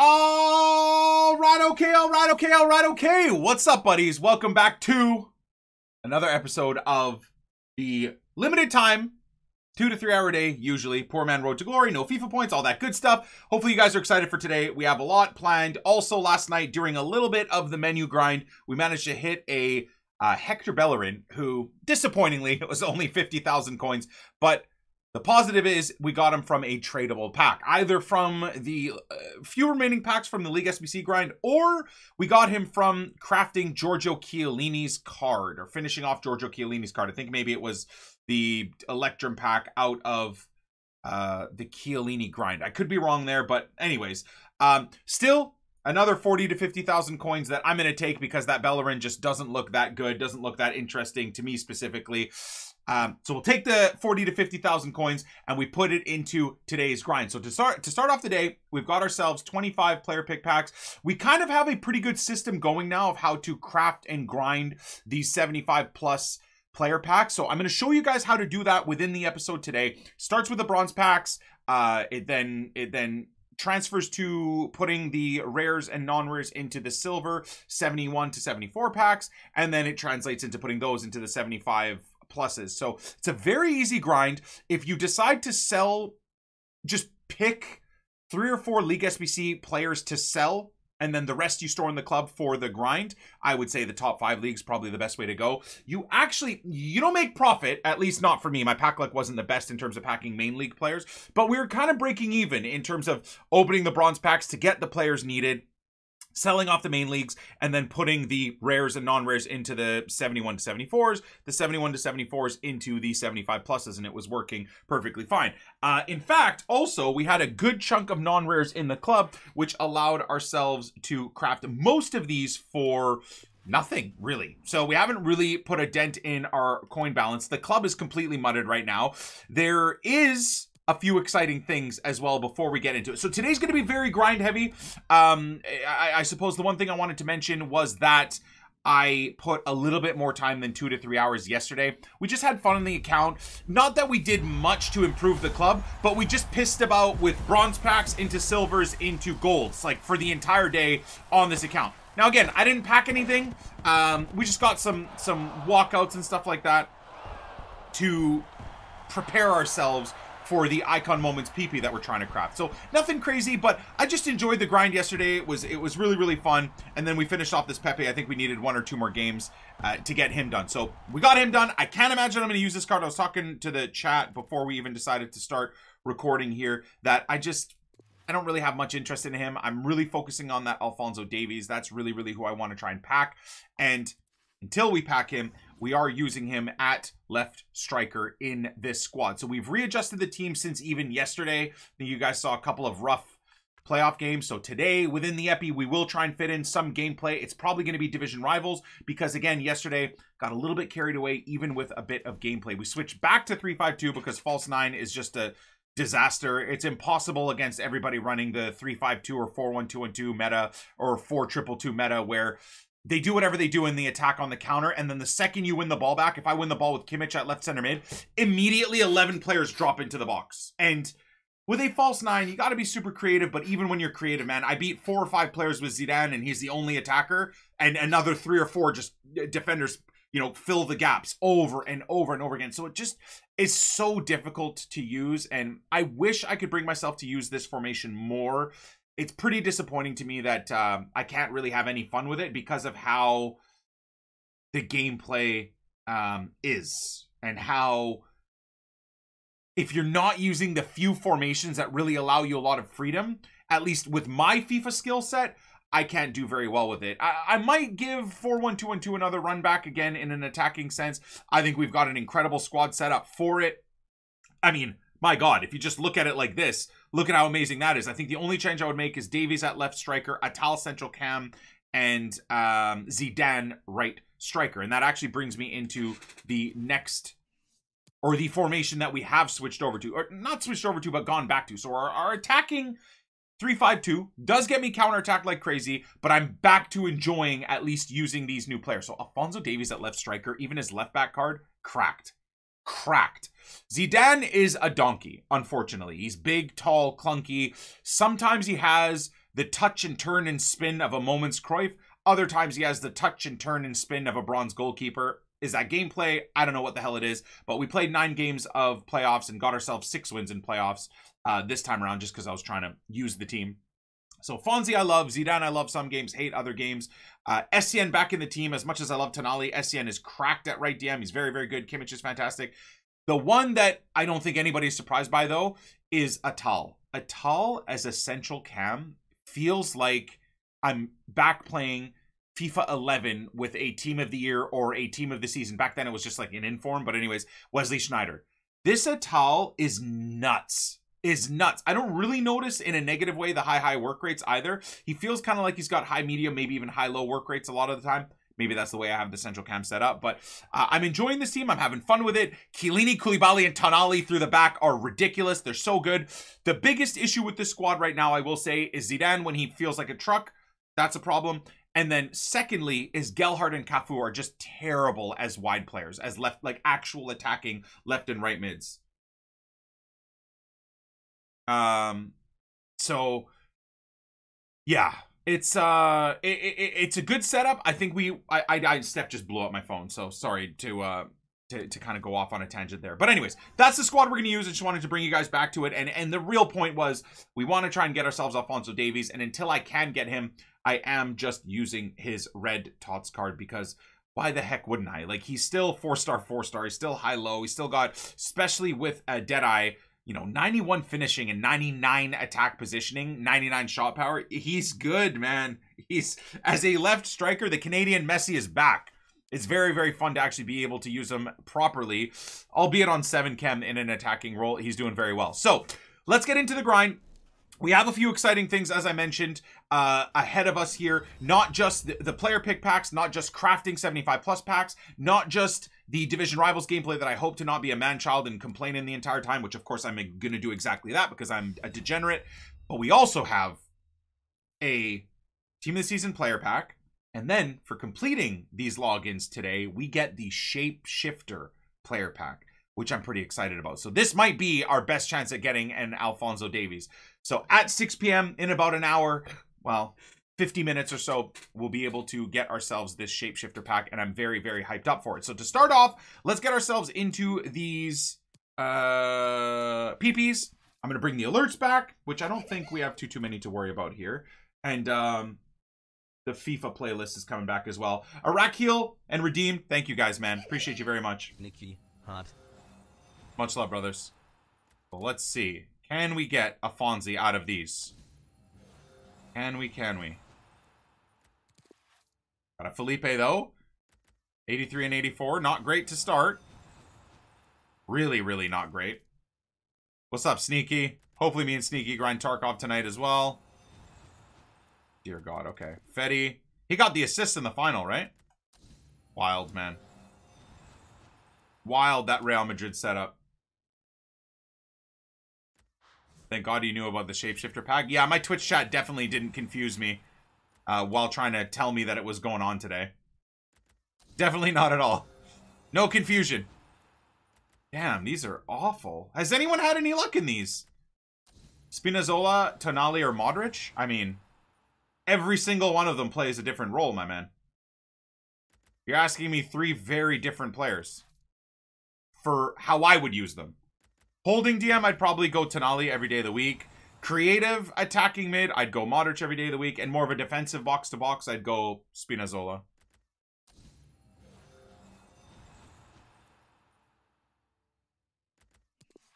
All right, okay. What's up, buddies? Welcome back to another episode of the limited time 2 to 3 hour day, usually poor man road to glory, no FIFA points, all that good stuff. Hopefully you guys are excited for today. We have a lot planned. Also, last night during a little bit of the menu grind, we managed to hit a Hector Bellerin, who disappointingly was only 50,000 coins, but the positive is we got him from a tradable pack, either from the few remaining packs from the League SBC grind, or we got him from crafting Giorgio Chiellini's card, or finishing off Giorgio Chiellini's card. I think maybe it was the Electrum pack out of the Chiellini grind. I could be wrong there, but anyways, still another 40 to 50,000 coins that I'm going to take because that Bellerin just doesn't look that good, doesn't look that interesting to me specifically. So we'll take the 40 to 50,000 coins and we put it into today's grind. So to start off the day, we've got ourselves 25 player pick packs. We kind of have a pretty good system going now of how to craft and grind these 75 plus player packs. So I'm going to show you guys how to do that within the episode today. Starts with the bronze packs. It then transfers to putting the rares and non-rares into the silver 71 to 74 packs, and then it translates into putting those into the 75 pluses. So it's a very easy grind. If you decide to sell, just pick 3 or 4 League SBC players to sell, and then the rest you store in the club for the grind. I would say the top 5 leagues probably the best way to go. You don't make profit, at least not for me. My pack luck wasn't the best in terms of packing main league players, but we were kind of breaking even in terms of opening the bronze packs to get the players needed, selling off the main leagues, and then putting the rares and non-rares into the 71 to 74s, the 71 to 74s into the 75 pluses, and it was working perfectly fine. In fact, also, we had a good chunk of non-rares in the club, which allowed ourselves to craft most of these for nothing, really. So we haven't really put a dent in our coin balance. The club is completely mudded right now. There is a few exciting things as well before we get into it. So today's going to be very grind heavy. I suppose the one thing I wanted to mention was that I put a little bit more time than 2 to 3 hours yesterday. We just had fun on the account. Not that we did much to improve the club, but we just pissed about with bronze packs into silvers into golds, like for the entire day on this account. Now again, I didn't pack anything. We just got some walkouts and stuff like that to prepare ourselves for the Icon Moments PP that we're trying to craft. So nothing crazy, but I just enjoyed the grind yesterday. It was really, really fun. And then we finished off this Pepe. I think we needed 1 or 2 more games to get him done. So we got him done. I can't imagine I'm going to use this card. I was talking to the chat before we even decided to start recording here that I don't really have much interest in him. I'm really focusing on that Alfonso Davies. That's really, really who I want to try and pack. And until we pack him, we are using him at left striker in this squad. So we've readjusted the team since even yesterday. You guys saw a couple of rough playoff games. So today, within the epi, we will try and fit in some gameplay. It's probably going to be division rivals because, again, yesterday got a little bit carried away even with a bit of gameplay. We switched back to 3-5-2 because false 9 is just a disaster. It's impossible against everybody running the 3-5-2 or 4-1-2-1-2 meta or 4-2-2-2 meta where they do whatever they do in the attack on the counter, and then the second you win the ball back, if I win the ball with Kimmich at left center mid, immediately 11 players drop into the box. And with a false 9, you got to be super creative, but even when you're creative, man, I beat 4 or 5 players with Zidane, and he's the only attacker, and another 3 or 4 just defenders, you know, fill the gaps over and over and over again. So it just is so difficult to use, and I wish I could bring myself to use this formation more. It's pretty disappointing to me that I can't really have any fun with it because of how the gameplay is and how if you're not using the few formations that really allow you a lot of freedom, at least with my FIFA skill set, I can't do very well with it. I might give 4-1-2-1-2 another run back again in an attacking sense. I think we've got an incredible squad set up for it. I mean, my God, if you just look at it like this, look at how amazing that is. I think the only change I would make is Davies at left striker, Atal central cam, and Zidane right striker. And that actually brings me into the next, or the formation that we have switched over to. Or not switched over to, but gone back to. So our attacking 3-5-2 does get me counterattacked like crazy, but I'm back to enjoying at least using these new players. So Alfonso Davies at left striker, even his left back card, cracked. Zidane is a donkey, unfortunately. He's big, tall, clunky. Sometimes he has the touch and turn and spin of a moment's Cruyff. Other times he has the touch and turn and spin of a bronze goalkeeper. Is that gameplay? I don't know what the hell it is, but we played 9 games of playoffs and got ourselves 6 wins in playoffs this time around, just because I was trying to use the team. So Fonzie I love, Zidane I love some games, hate other games. Essien back in the team. As much as I love Tonali, Essien is cracked at right DM. He's very, very good. Kimmich is fantastic. The one that I don't think anybody's surprised by, though, is Atal. Atal as a central cam feels like I'm back playing FIFA 11 with a team of the year or a team of the season. Back then, it was just like an inform. But anyways, Wesley Sneijder. This Atal is nuts. Is nuts. I don't really notice in a negative way the high work rates either. He feels kind of like he's got high medium, maybe even high low work rates a lot of the time. Maybe that's the way I have the central cam set up. But I'm enjoying this team. I'm having fun with it. Chiellini, Koulibaly, and Tonali through the back are ridiculous. They're so good. The biggest issue with this squad right now, I will say, is Zidane when he feels like a truck. That's a problem. And then secondly is Gelhardt and Cafu are just terrible as wide players, as left, like actual attacking left and right mids. So yeah, it's a good setup. I think Steph just blew up my phone. So sorry to kind of go off on a tangent there. But anyways, that's the squad we're going to use. I just wanted to bring you guys back to it. And the real point was we want to try and get ourselves Alfonso Davies. And until I can get him, I am just using his red Tots card because why the heck wouldn't I? Like, he's still 4-star, 4-star. He's still high-low. He's still got, especially with Deadeye, you know, 91 finishing and 99 attack positioning, 99 shot power. He's good, man. He's, as a left striker, the Canadian Messi is back. It's very, very fun to actually be able to use him properly, albeit on 7 chem in an attacking role. He's doing very well. So let's get into the grind. We have a few exciting things, as I mentioned, ahead of us here. Not just the player pick packs, not just crafting 75+ packs, not just the Division Rivals gameplay that I hope to not be a man-child and complaining the entire time, which, of course, I'm going to do exactly that because I'm a degenerate. But we also have a Team of the Season player pack. And then, for completing these logins today, we get the Shapeshifter player pack, which I'm pretty excited about. So this might be our best chance at getting an Alfonso Davies. So at 6 p.m. in about an hour, well, 50 minutes or so, we'll be able to get ourselves this Shapeshifter pack, and I'm very, very hyped up for it. So to start off, let's get ourselves into these PPs. I'm going to bring the alerts back, which I don't think we have too many to worry about here. And the FIFA playlist is coming back as well. Arakil and Redeem, thank you guys, man. Appreciate you very much. Nikki, hot. Much love, brothers. Well, let's see. Can we get a Fonzie out of these? Can we? Got a Felipe, though. 83 and 84. Not great to start. Really, really not great. What's up, Sneaky? Hopefully me and Sneaky grind Tarkov tonight as well. Dear God, okay. Fetty. He got the assist in the final, right? Wild, man. Wild, that Real Madrid setup. Thank God you knew about the Shapeshifter pack. Yeah, my Twitch chat definitely didn't confuse me while trying to tell me that it was going on today. Definitely not at all. No confusion. Damn, these are awful. Has anyone had any luck in these? Spinazzola, Tonali, or Modric? I mean, every single one of them plays a different role, my man. You're asking me 3 very different players for how I would use them. Holding DM, I'd probably go Tonali every day of the week. Creative attacking mid, I'd go Modric every day of the week. And more of a defensive box-to-box, I'd go Spinazzola.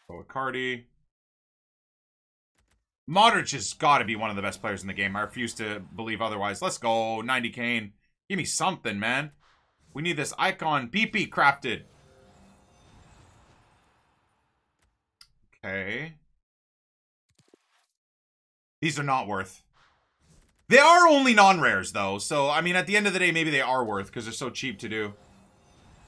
Go Icardi. Modric has got to be one of the best players in the game. I refuse to believe otherwise. Let's go, 90 Kane. Give me something, man. We need this icon PP crafted. Okay. These are not worth. They are only non-rares, though. So, I mean, at the end of the day, maybe they are worth because they're so cheap to do.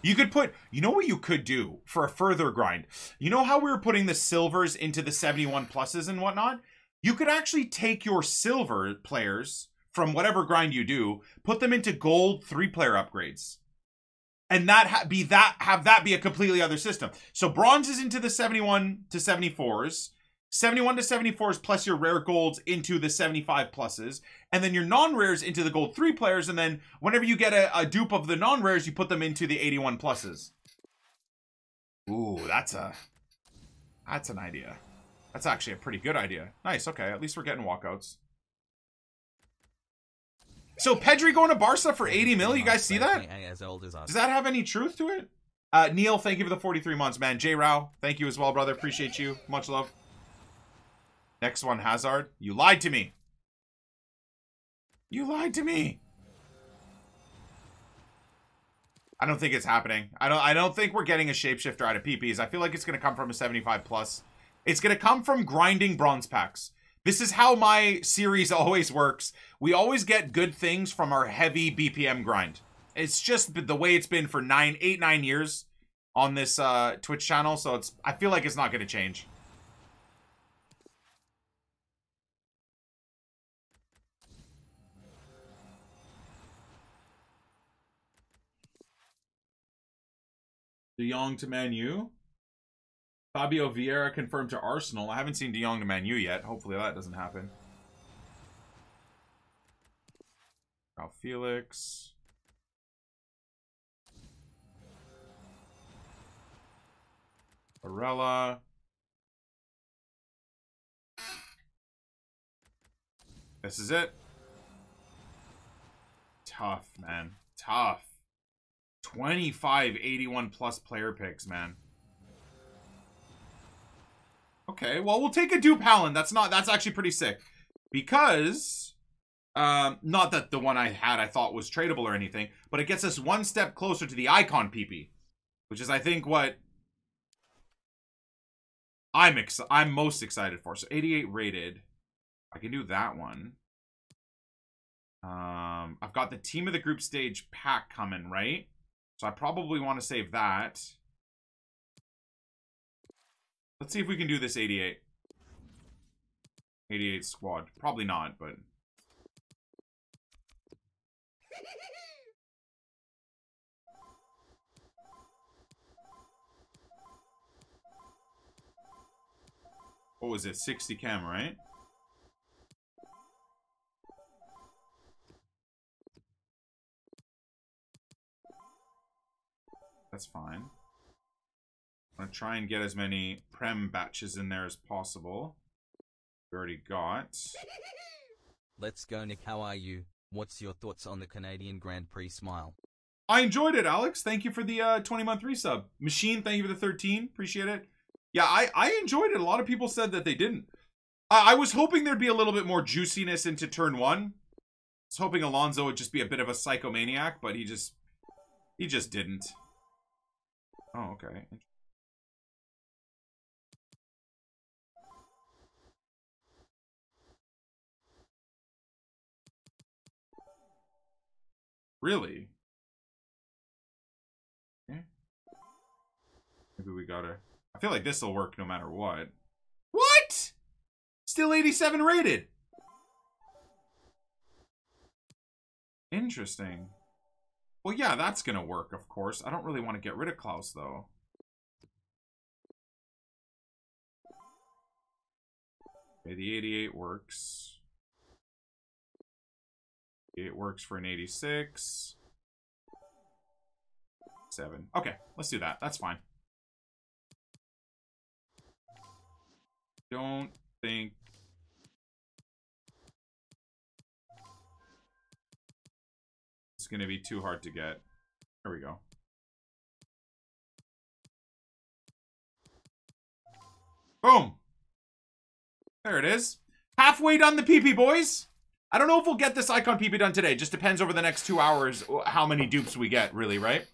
You could put... You know what you could do for a further grind? You know how we were putting the silvers into the 71 pluses and whatnot? You could actually take your silver players from whatever grind you do, put them into gold 3-player upgrades. And that have that be a completely other system. So bronze is into the 71 to 74s. 71 to 74s plus your rare golds into the 75 pluses, and then your non-rares into the gold 3 players, and then whenever you get a dupe of the non-rares, you put them into the 81 pluses. Ooh, that's an idea. That's actually a pretty good idea. Nice, okay, at least we're getting walkouts. So Pedri going to Barca for 80 mil, you guys see that? Does that have any truth to it? Neil, thank you for the 43 months, man. J. Rao, thank you as well, brother. Appreciate you. Much love. Next one, Hazard. You lied to me. You lied to me. I don't think it's happening. I don't think we're getting a shapeshifter out of PPs. I feel like it's going to come from a 75 plus. It's going to come from grinding bronze packs. This is how my series always works. We always get good things from our heavy BPM grind. It's just the way it's been for 9 years on this Twitch channel, so it's I feel like it's not going to change. De Jong to Man U. Fabio Vieira confirmed to Arsenal. I haven't seen De Jong to Man U yet. Hopefully that doesn't happen. Now Felix. Barella. This is it. Tough, man. Tough. 25 81 plus player picks, man. Okay, well, we'll take a dupe Haaland. That's actually pretty sick, because not that the one I had I thought was tradable or anything, but it gets us one step closer to the icon PP, which is I think what I'm most excited for. So 88 rated, I can do that one. I've got the team of the group stage pack coming, right? So I probably want to save that. Let's see if we can do this 88. 88 squad. Probably not, but... What was it? 60 cam, right? That's fine. I'm gonna try and get as many prem batches in there as possible. We already got. Let's go, Nick. How are you? What's your thoughts on the Canadian Grand Prix? Smile. I enjoyed it, Alex. Thank you for the 20-month resub. Machine, thank you for the 13. Appreciate it. Yeah, I enjoyed it. A lot of people said that they didn't. I was hoping there'd be a little bit more juiciness into turn one. I was hoping Alonso would just be a bit of a psychomaniac, but he just didn't. Oh, okay. Really? Okay. Maybe we gotta... I feel like this'll work no matter what. What? Still 87 rated! Interesting. Well, yeah, that's going to work, of course. I don't really want to get rid of Klaus, though. Okay, the 88 works. It works for an 86. 7. Okay, let's do that. That's fine. Don't think... It's going to be too hard to get. There we go. Boom. There it is. Halfway done the PP, boys. I don't know if we'll get this icon PP done today. Just depends over the next 2 hours how many dupes we get, really, right?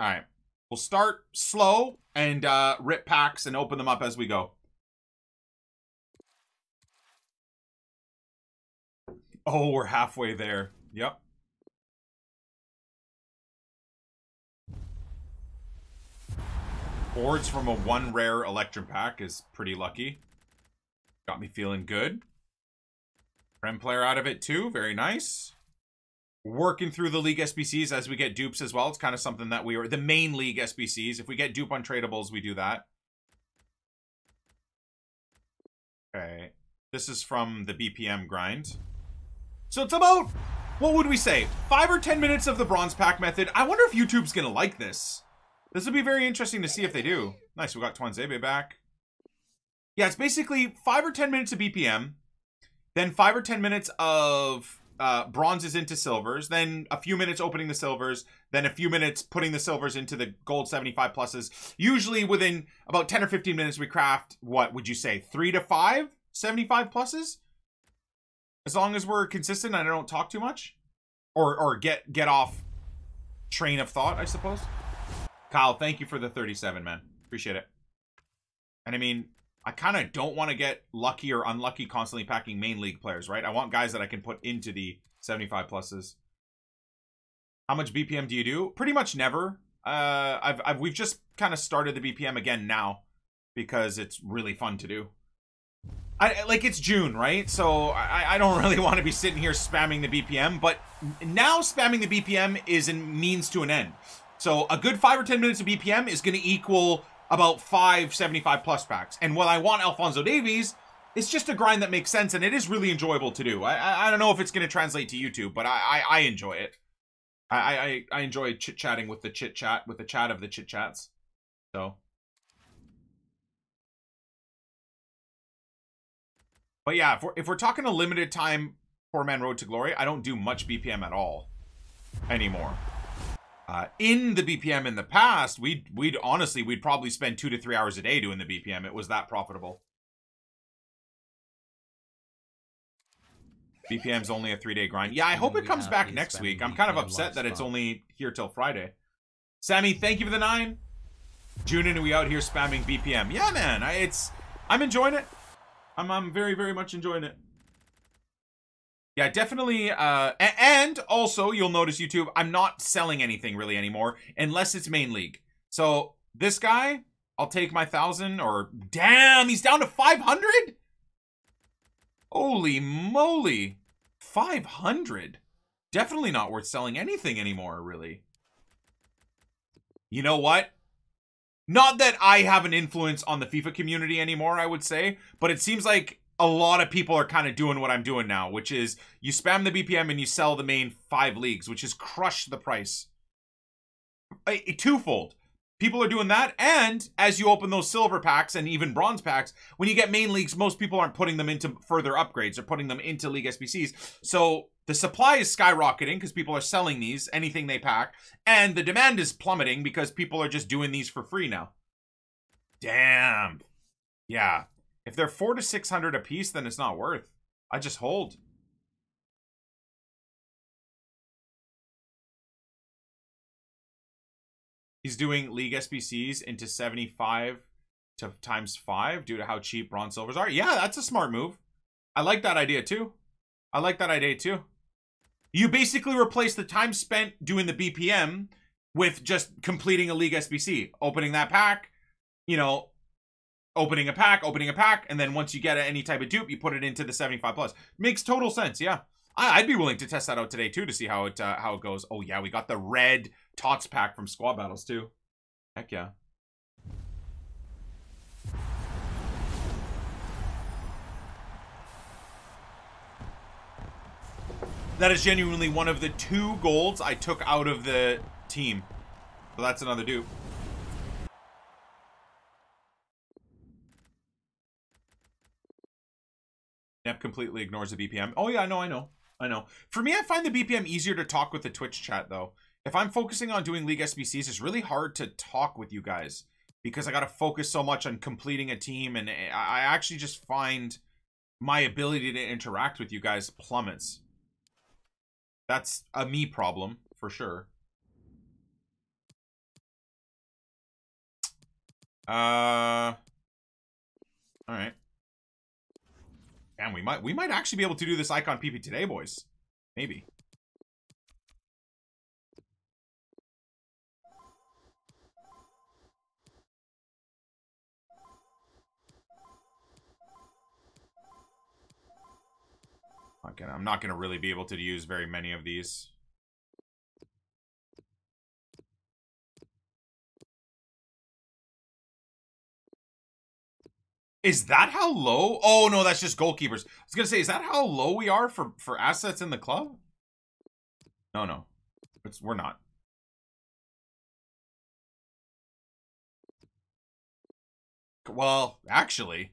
All right. We'll start slow and rip packs and open them up as we go. Oh, we're halfway there. Yep. Boards from a 1 rare Electrum pack is pretty lucky. Got me feeling good. Prem player out of it too. Very nice. working through the league SBCs as we get dupes as well. It's kind of something that we were, the main league SBCs. If we get dupe on tradables, we do that. Okay. This is from the BPM grind. So it's about, what would we say? 5 or 10 minutes of the bronze pack method. I wonder if YouTube's going to like this. This will be very interesting to see if they do. Nice, we got Twanzebe back. Yeah, it's basically 5 or 10 minutes of BPM. Then 5 or 10 minutes of bronzes into silvers. Then a few minutes opening the silvers. Then a few minutes putting the silvers into the gold 75 pluses. Usually within about 10 or 15 minutes, we craft, what would you say, 3 to 5 75 pluses? As long as we're consistent and I don't talk too much. Or get off train of thought, I suppose. Kyle, thank you for the 37, man. Appreciate it. And I mean, I kind of don't want to get lucky or unlucky constantly packing main league players, right? I want guys that I can put into the 75 pluses. How much BPM do you do? Pretty much never. We've just kind of started the BPM again now because it's really fun to do. Like, it's June, right? So I don't really want to be sitting here spamming the BPM, but now spamming the BPM is a means to an end. So a good 5 or 10 minutes of BPM is going to equal about 5 75 plus packs. And what I want Alfonso Davies, it's just a grind that makes sense, and it is really enjoyable to do. I don't know if it's going to translate to YouTube, but I enjoy it. I enjoy chit-chatting with the chit-chat, with the chat of the chit-chats. So. But yeah, if we're talking a limited time 4-man road to glory, I don't do much BPM at all anymore. In the BPM in the past, we'd honestly, we'd probably spend 2 to 3 hours a day doing the BPM. It was that profitable. BPM's only a 3-day grind. Yeah, I hope it comes back next week. I'm kind of upset that it's only here till Friday. Sammy, thank you for the 9. June and we out here spamming BPM. Yeah, man, I'm enjoying it. I'm very, very much enjoying it. Yeah, definitely. And also, you'll notice, YouTube, I'm not selling anything really anymore, unless it's main league. So this guy, I'll take my 1,000, or damn, he's down to 500? Holy moly, 500. Definitely not worth selling anything anymore, really. You know what? Not that I have an influence on the FIFA community anymore, I would say, but it seems like a lot of people are kind of doing what I'm doing now, which is you spam the BPM and you sell the main 5 leagues, which is crush the price. Twofold. People are doing that, and as you open those silver packs and even bronze packs, when you get main leagues, most people aren't putting them into further upgrades or putting them into league SBCs. So the supply is skyrocketing because people are selling these, anything they pack, and the demand is plummeting because people are just doing these for free now. Damn. Yeah. If they're 400 to 600 a piece, then it's not worth. I just hold. He's doing league SBCs into 75 times 5 due to how cheap bronze silvers are. Yeah, that's a smart move. I like that idea too. I like that idea too. You basically replace the time spent doing the BPM with just completing a league SBC, opening that pack, you know, opening a pack, and then once you get any type of dupe, you put it into the 75 plus. Makes total sense, yeah. I'd be willing to test that out today too to see how it goes. Oh yeah, we got the red Tots pack from Squad Battles too. Heck yeah. That is genuinely one of the 2 golds I took out of the team. So that's another dupe. Nep completely ignores the BPM. Oh yeah, no, I know. For me, I find the BPM easier to talk with the Twitch chat though. If I'm focusing on doing league SBCs, it's really hard to talk with you guys because I got to focus so much on completing a team, and I actually just find my ability to interact with you guys plummets. That's a me problem for sure. All right. Damn, we might actually be able to do this Icon PP today, boys. Maybe. I'm not gonna really be able to use very many of these. Is that how low? Oh, no, that's just goalkeepers. I was going to say, is that how low we are for assets in the club? No, no. It's, we're not. Well, actually,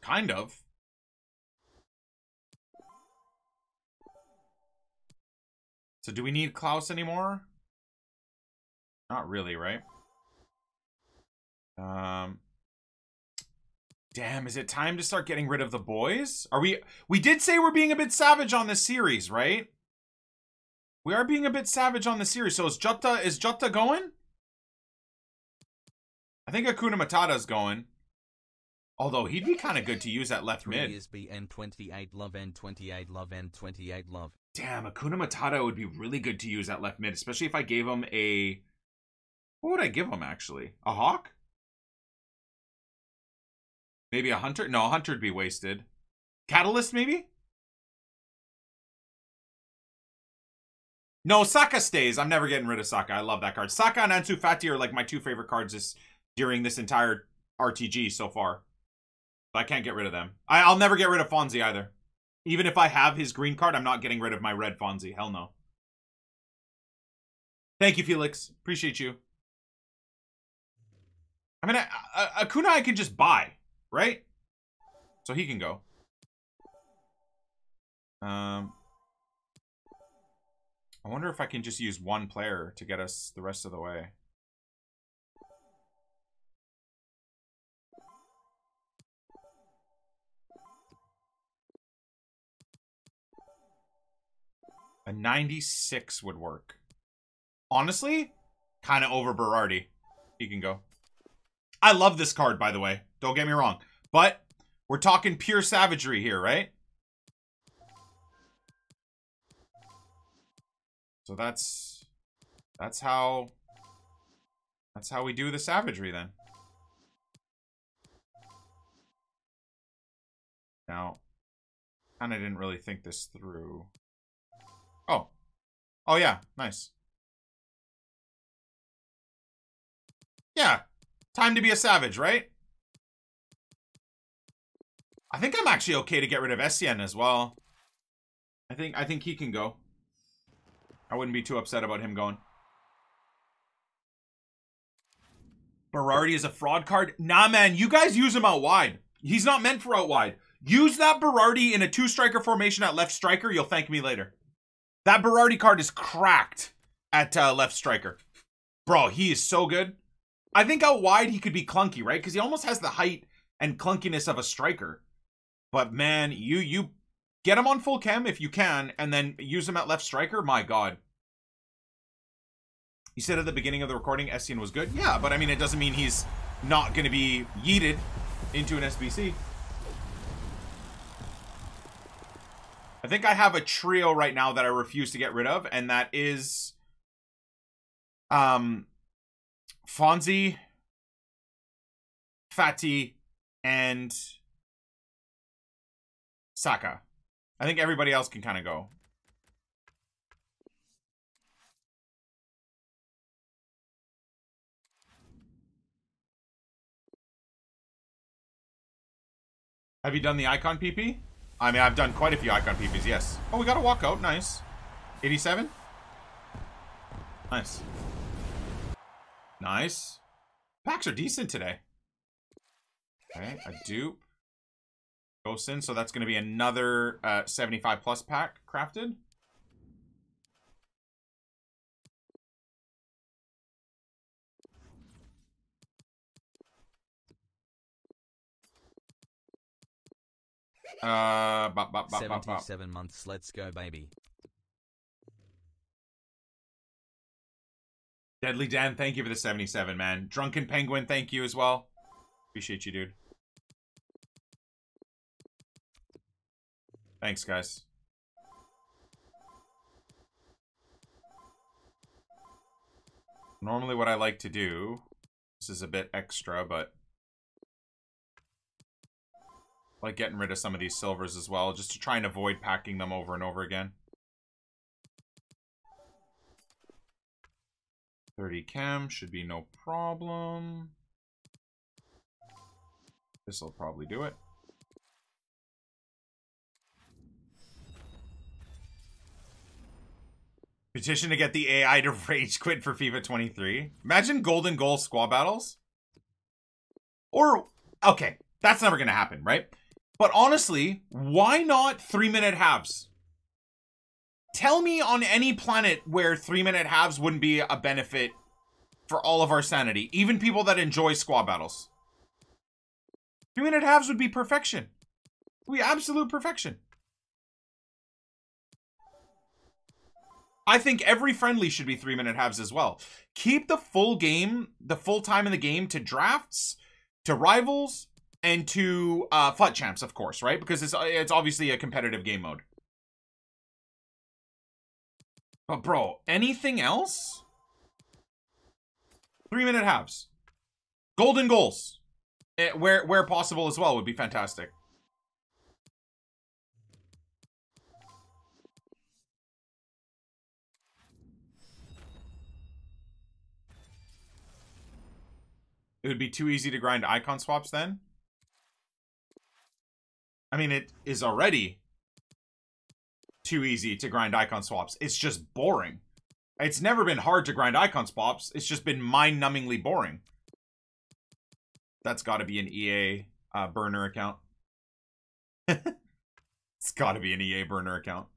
kind of. So do we need Klaus anymore? Not really, right? Damn, is it time to start getting rid of the boys? Are we did say we're being a bit savage on this series, right? We are being a bit savage on the series. So is Jota going? I think Hakuna Matata's going. Although he'd be kind of good to use at left mid. BN28 love N28 love N28 love. Damn, Hakuna Matata would be really good to use at left mid, especially if I gave him a... What would I give him, actually? A hawk? Maybe a hunter? No, a hunter would be wasted. Catalyst, maybe? No, Saka stays. I'm never getting rid of Saka. I love that card. Saka and Ansu Fati are like my two favorite cards during this entire RTG so far. But I can't get rid of them. I'll never get rid of Fonzie either. Even if I have his green card, I'm not getting rid of my red Fonzie. Hell no. Thank you, Felix. Appreciate you. I mean, Acuna I can just buy, right? So he can go. I wonder if I can just use one player to get us the rest of the way. A 96 would work. Honestly, kind of over Berardi. He can go. I love this card, by the way. Don't get me wrong. But we're talking pure savagery here, right? So that's how we do the savagery then. Now, kind of didn't really think this through. Oh. Oh yeah, nice. Yeah. Time to be a savage, right? I think I'm actually okay to get rid of Essien as well. I think he can go. I wouldn't be too upset about him going. Berardi is a fraud card. Nah, man. You guys use him out wide. He's not meant for out wide. Use that Berardi in a two-striker formation at left striker. You'll thank me later. That Berardi card is cracked at left striker. Bro, he is so good. I think out wide he could be clunky, right? Because he almost has the height and clunkiness of a striker. But, man, you... Get him on full chem if you can, and then use him at left striker. My God. You said at the beginning of the recording, Essien was good. Yeah, but I mean, it doesn't mean he's not going to be yeeted into an SBC. I think I have a trio right now that I refuse to get rid of, and that is Fonzie, Fati, and Saka. I think everybody else can kind of go. Have you done the icon PP? I mean, I've done quite a few icon PPs, yes. Oh, we got a walkout. Nice. 87? Nice. Nice. Packs are decent today. Okay, a dupe. In, so that's going to be another 75 plus pack crafted. Bop, 77 bop. Months, let's go, baby. Deadly Dan, thank you for the 77, man. Drunken Penguin, thank you as well. Appreciate you, dude. Thanks, guys. Normally what I like to do, this is a bit extra, but I like getting rid of some of these silvers as well, just to try and avoid packing them over and over again. 30 chem should be no problem. This will probably do it. Petition to get the AI to rage quit for FIFA 23. Imagine golden goal squad battles. Or, okay, that's never gonna happen, right? But honestly, why not 3-minute halves? Tell me on any planet where 3-minute halves wouldn't be a benefit for all of our sanity. Even people that enjoy squad battles. 3-minute halves would be perfection. It would be absolute perfection. I think every friendly should be 3-minute halves as well. Keep the full game, the full time in the game to drafts, to rivals, and to FUT champs, of course, right? Because it's obviously a competitive game mode. But bro, anything else? 3-minute halves, golden goals, where possible as well would be fantastic. It would be too easy to grind icon swaps then? I mean, it is already too easy to grind icon swaps. It's just boring. It's never been hard to grind icon swaps. It's just been mind-numbingly boring. That's got to be an EA burner account. It's got to be an EA burner account.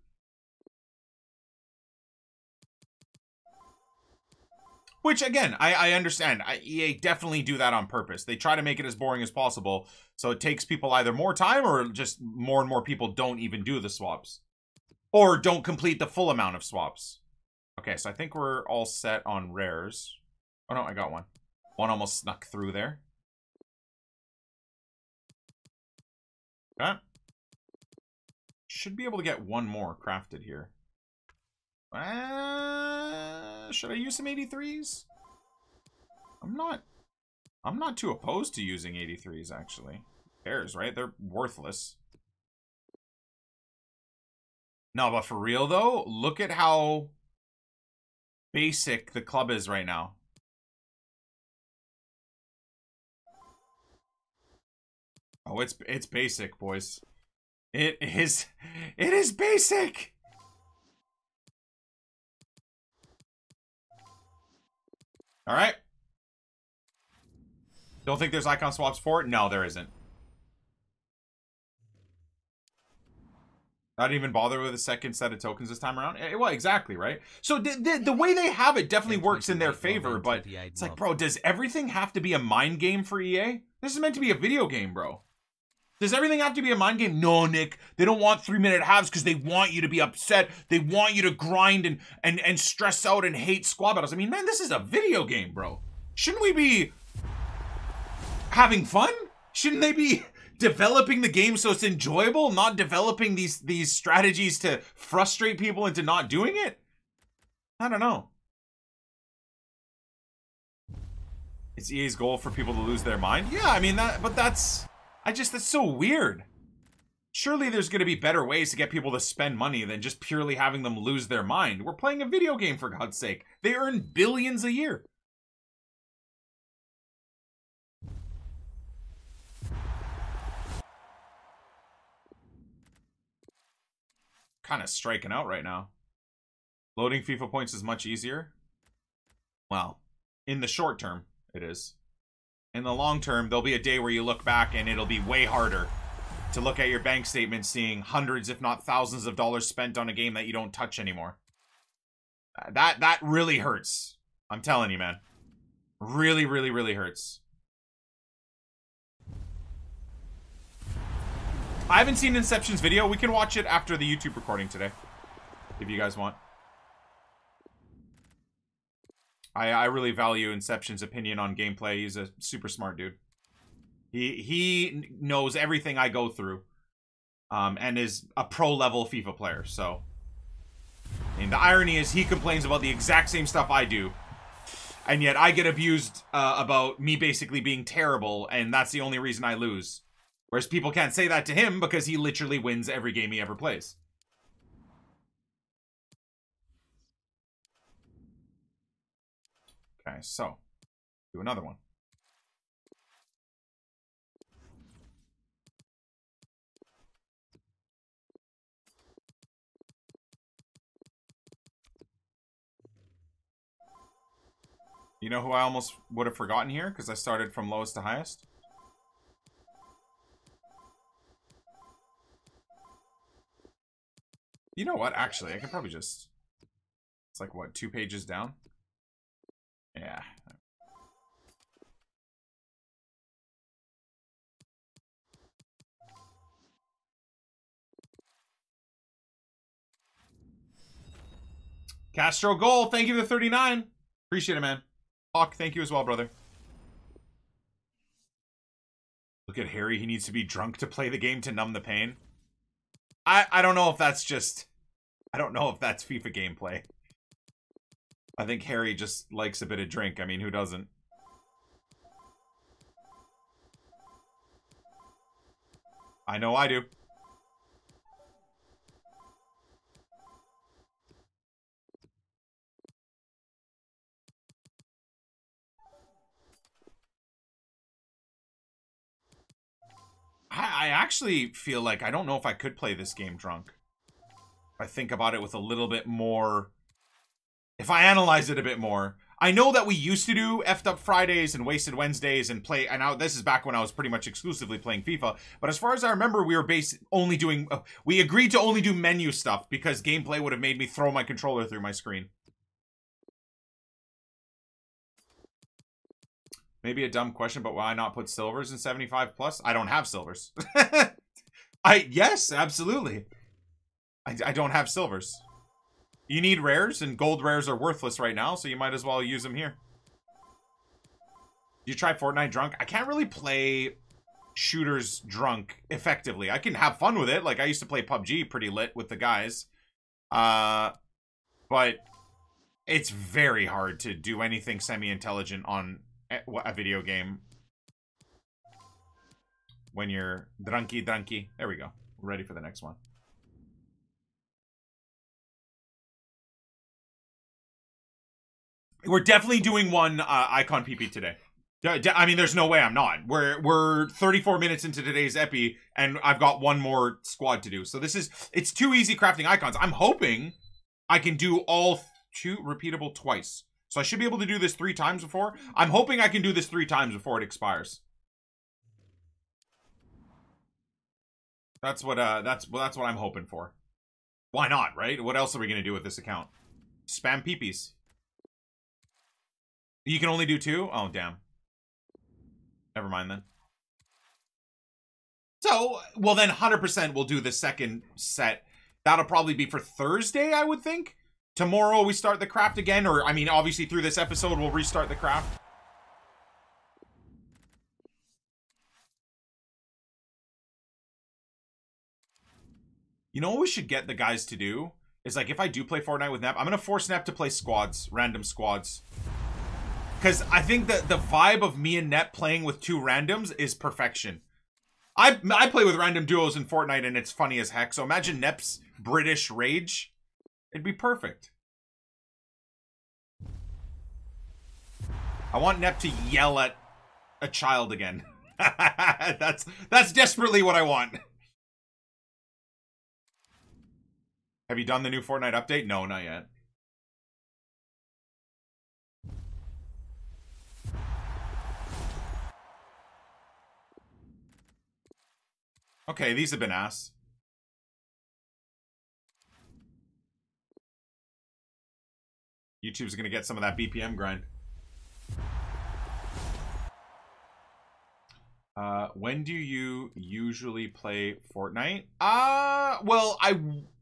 Which, again, I understand. EA definitely do that on purpose. They try to make it as boring as possible, so it takes people either more time or just more and more people don't even do the swaps. Or don't complete the full amount of swaps. Okay, so I think we're all set on rares. Oh, no, I got one. One almost snuck through there. Okay. Should be able to get one more crafted here. Should I use some 83s? I'm not too opposed to using 83s, actually. Bears, right? They're worthless. No, but for real, though, look at how basic the club is right now. Oh, it's basic, boys. It is basic! All right. Don't think there's icon swaps for it? No, there isn't. I didn't even bother with a second set of tokens this time around. Well, exactly, right? So the way they have it definitely works in their favor, but it's like, bro, does everything have to be a mind game for EA? This is meant to be a video game, bro. Does everything have to be a mind game? No, Nick. They don't want 3-minute halves because they want you to be upset. They want you to grind and stress out and hate squad battles. I mean, man, this is a video game, bro. Shouldn't we be having fun? Shouldn't they be developing the game so it's enjoyable? Not developing these strategies to frustrate people into not doing it? I don't know. It's EA's goal for people to lose their mind? Yeah, I mean, that's so weird. Surely there's going to be better ways to get people to spend money than just purely having them lose their mind. We're playing a video game, for God's sake. They earn billions a year. Kind of striking out right now. Loading FIFA points is much easier. Well, in the short term, it is. In the long term, there'll be a day where you look back and it'll be way harder to look at your bank statement seeing hundreds, if not thousands, of dollars spent on a game that you don't touch anymore. That really hurts. I'm telling you, man. Really, really, really hurts. I haven't seen Inception's video. We can watch it after the YouTube recording today, if you guys want. I really value Inception's opinion on gameplay. He's a super smart dude. He knows everything I go through, and is a pro-level FIFA player. So, and the irony is he complains about the exact same stuff I do, and yet I get abused about me basically being terrible, and that's the only reason I lose. Whereas people can't say that to him because he literally wins every game he ever plays. Okay, so do another one. You know who I almost would have forgotten here? Because I started from lowest to highest. You know what? Actually, I could probably just... It's like, what, 2 pages down? Yeah. Castro goal. Thank you to 39. Appreciate it, man. Hawk, thank you as well, brother. Look at Harry. He needs to be drunk to play the game to numb the pain. I don't know if that's just... I don't know if that's FIFA gameplay. I think Harry just likes a bit of drink. I mean, who doesn't? I know I do. I actually feel like I don't know if I could play this game drunk. If I think about it with a little bit more... If I analyze it a bit more. I know that we used to do F'd Up Fridays and Wasted Wednesdays and play... And now this is back when I was pretty much exclusively playing FIFA. But as far as I remember, we were only doing... we agreed to only do menu stuff because gameplay would have made me throw my controller through my screen. Maybe a dumb question, but why not put silvers in 75 plus? I don't have silvers. Yes, absolutely. I don't have silvers. You need rares, and gold rares are worthless right now, so you might as well use them here. You try Fortnite drunk? I can't really play shooters drunk effectively. I can have fun with it. Like, I used to play PUBG pretty lit with the guys. But it's very hard to do anything semi-intelligent on... a video game when you're drunky. There we go. We're ready for the next one. We're definitely doing one Icon PP today. I mean, there's no way I'm not. We're 34 minutes into today's epi, and I've got one more squad to do. So this is... It's too easy crafting icons. I'm hoping I can do all two repeatable twice. So I should be able to do this 3 times before. I'm hoping I can do this 3 times before it expires. That's what that's what I'm hoping for. Why not, right? What else are we gonna do with this account? Spam peepees. You can only do 2? Oh damn. Never mind then. So well then 100% we'll do the second set. That'll probably be for Thursday, I would think. Tomorrow we start the craft again, or I mean obviously through this episode we'll restart the craft. You know what we should get the guys to do is, like, if I do play Fortnite with Nap, I'm gonna force Nap to play squads, random squads, because I think that the vibe of me and Nep playing with 2 randoms is perfection. I play with random duos in Fortnite and it's funny as heck, so imagine Nep's British rage. It'd be perfect. I want Nep to yell at a child again. That's desperately what I want. Have you done the new Fortnite update? No, not yet. Okay, these have been ass. YouTube's gonna get some of that BPM grind. When do you usually play Fortnite? Well,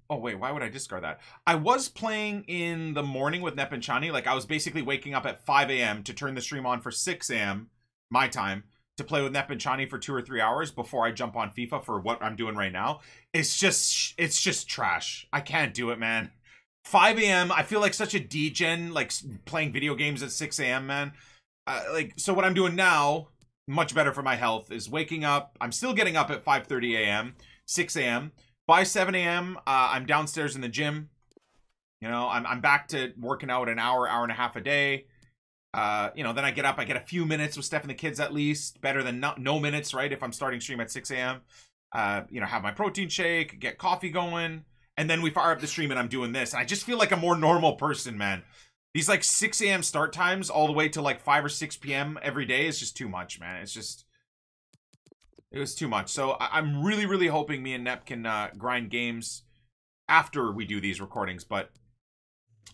oh wait, why would I discard that? I was playing in the morning with Nep and Chani. Like, I was basically waking up at 5 a.m. to turn the stream on for 6 a.m. my time to play with Nep and Chani for 2 or 3 hours before I jump on FIFA for what I'm doing right now. It's just trash. I can't do it, man. 5 a.m. I feel like such a degen, like playing video games at 6 a.m., man. Like, so what I'm doing now, much better for my health, is waking up. I'm still getting up at 5:30 a.m., 6 a.m. By 7 a.m., I'm downstairs in the gym. You know, I'm back to working out an hour, hour and a half a day. You know, then I get up. I get a few minutes with Steph and the kids at least. Better than no minutes, right, if I'm starting stream at 6 a.m. You know, have my protein shake, get coffee going. And then we fire up the stream and I'm doing this. And I just feel like a more normal person, man. These like 6 a.m. start times all the way to like 5 or 6 p.m. every day is just too much, man. It's just, it was too much. So I'm really, really hoping me and Nep can grind games after we do these recordings. But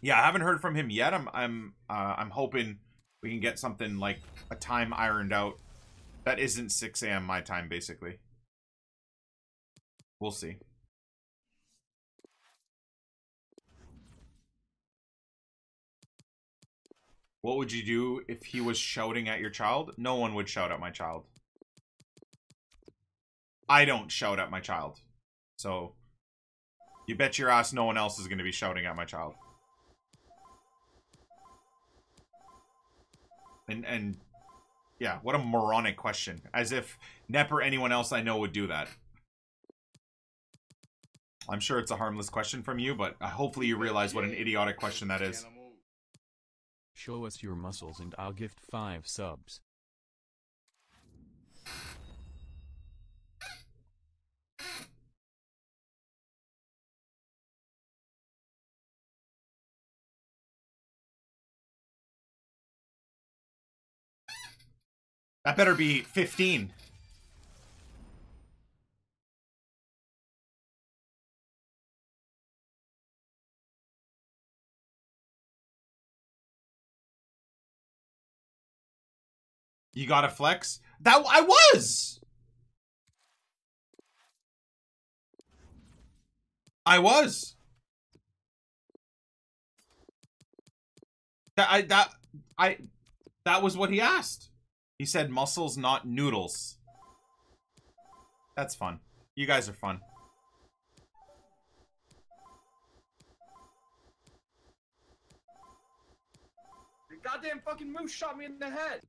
yeah, I haven't heard from him yet. I'm hoping we can get something like a time ironed out that isn't 6 a.m. my time, basically. We'll see. What would you do if he was shouting at your child? No one would shout at my child. I don't shout at my child. So, you bet your ass no one else is going to be shouting at my child. And yeah, what a moronic question. As if Nep or anyone else I know would do that. I'm sure it's a harmless question from you, but hopefully you realize what an idiotic question that is. Show us your muscles and I'll gift 5 subs. That better be 15. You gotta flex? That I was! I was. That was what he asked. He said muscles, not noodles. That's fun. You guys are fun. The goddamn fucking moose shot me in the head.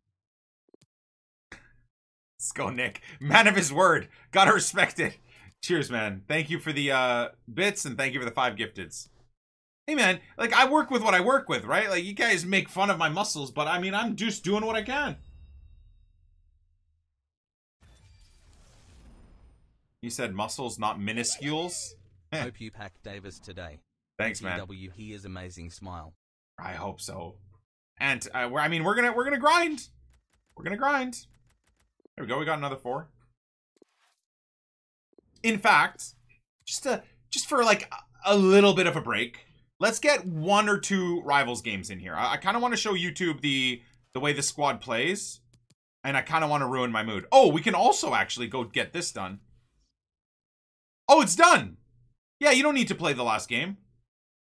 Let's go, Nick. Man of his word. Gotta respect it. Cheers, man. Thank you for the bits and thank you for the 5 gifteds. Hey, man. Like, I work with what I work with, right? Like, you guys make fun of my muscles, but I mean, I'm just doing what I can. You said muscles, not minuscules. Hope you pack Davis today. Thanks, man. He is amazing. Smile. I hope so. And I mean, we're gonna grind. We're gonna grind. There we go. We got another 4. In fact, just for like a little bit of a break, let's get 1 or 2 rivals games in here. I kind of want to show YouTube the way the squad plays, and I kind of want to ruin my mood. Oh, we can also actually go get this done. Oh, it's done. Yeah, you don't need to play the last game.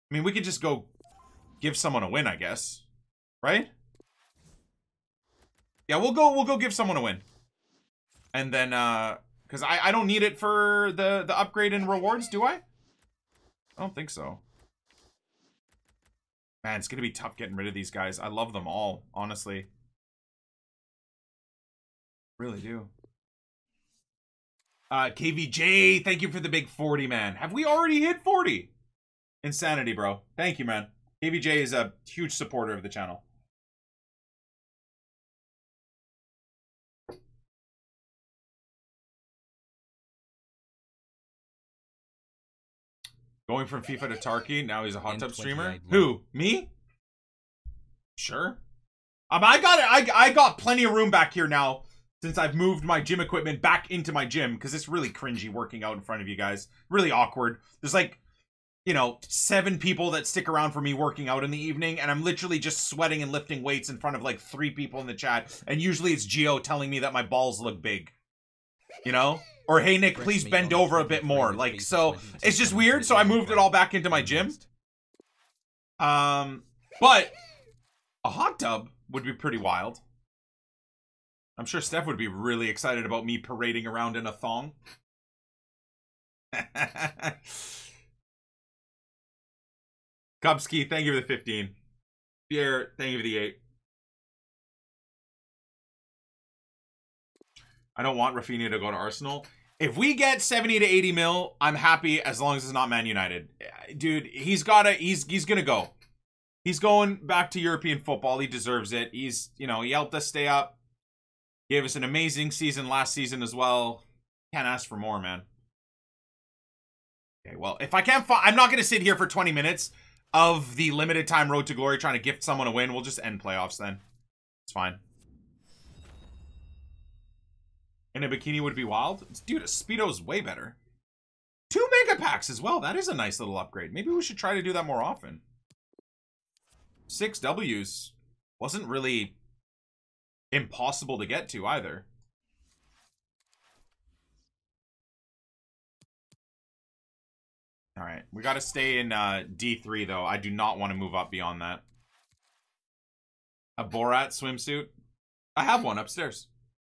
I mean, we could just go give someone a win, I guess. Right? Yeah, we'll go give someone a win. And then, because I don't need it for the upgrade and rewards, do I? I don't think so. Man, it's going to be tough getting rid of these guys. I love them all, honestly. Really do. KVJ, thank you for the big 40, man. Have we already hit 40? Insanity, bro. Thank you, man. KVJ is a huge supporter of the channel. Going from FIFA to Tarky, now he's a hot tub streamer. Who? Me? Sure. I got it. I got plenty of room back here now. Since I've moved my gym equipment back into my gym, because it's really cringy working out in front of you guys. Really awkward. There's like, you know, 7 people that stick around for me working out in the evening, and I'm literally just sweating and lifting weights in front of like 3 people in the chat, and usually it's Gio telling me that my balls look big. You know? Or, hey, Nick, please bend over a bit more. Like, so, it's just weird, so I moved it all back into my gym. But a hot tub would be pretty wild. I'm sure Steph would be really excited about me parading around in a thong. Gubski, thank you for the 15. Pierre, thank you for the 8. I don't want Rafinha to go to Arsenal. If we get 70 to 80 mil, I'm happy as long as it's not Man United. Dude, he's gonna go. He's going back to European football. He deserves it. He's, you know, he helped us stay up. Gave us an amazing season last season as well. Can't ask for more, man. Okay, well, if I can't find... I'm not going to sit here for 20 minutes of the limited time Road to Glory trying to gift someone a win. We'll just end playoffs then. It's fine. And a bikini would be wild. Dude, a Speedo's way better. 2 Mega Packs as well. That is a nice little upgrade. Maybe we should try to do that more often. 6 W's wasn't really impossible to get to either. All right, we got to stay in D3 though. I do not want to move up beyond that. A Borat swimsuit. I have one upstairs.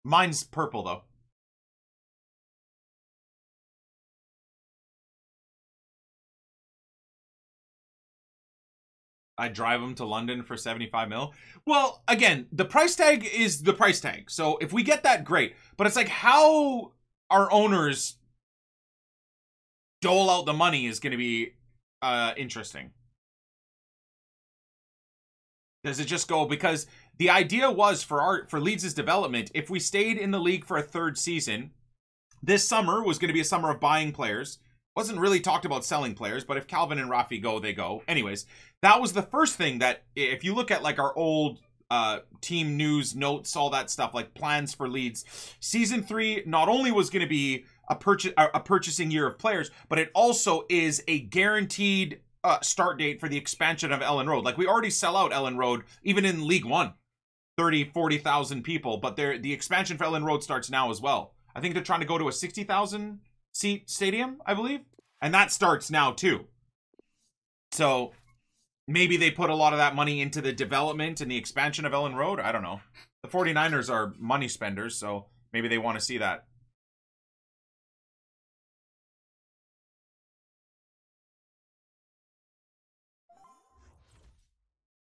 Mine's purple though. I drive them to London for 75 mil. Well, again, the price tag is the price tag. So if we get that, great. But it's like how our owners dole out the money is going to be interesting. Does it just go because the idea was for Leeds' development, if we stayed in the league for a third season, this summer was going to be a summer of buying players. Wasn't really talked about selling players, but if Calvin and Rafi go, they go. Anyways, that was the first thing that, if you look at like our old team news notes, all that stuff, like plans for Leeds, season 3 not only was going to be a purchasing year of players, but it also is a guaranteed start date for the expansion of Ellen Road. Like we already sell out Ellen Road, even in League One, 30, 40,000 people, but the expansion for Ellen Road starts now as well. I think they're trying to go to a 60,000 seat stadium, I believe, and that starts now too. So maybe they put a lot of that money into the development and the expansion of Ellen Road. I don't know. The 49ers are money spenders, so maybe they want to see that.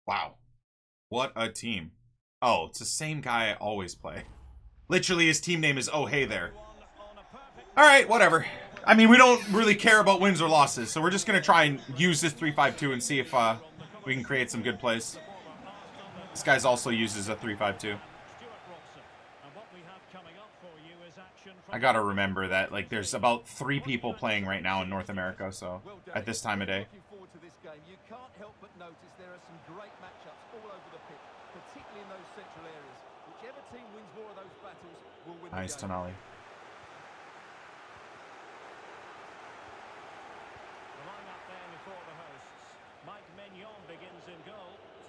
Wow, what a team. Oh, it's the same guy I always play. Literally his team name is Oh Hey There. All right, whatever. I mean, we don't really care about wins or losses, so we're just going to try and use this 3-5-2 and see if we can create some good plays. This guy's also uses a 3-5-2. I got to remember that like there's about 3 people playing right now in North America, so at this time of day. You can't help but notice there are some great matchups all over the pitch, particularly in those central areas. Whichever team wins more of those battles will win. Nice, Tonali.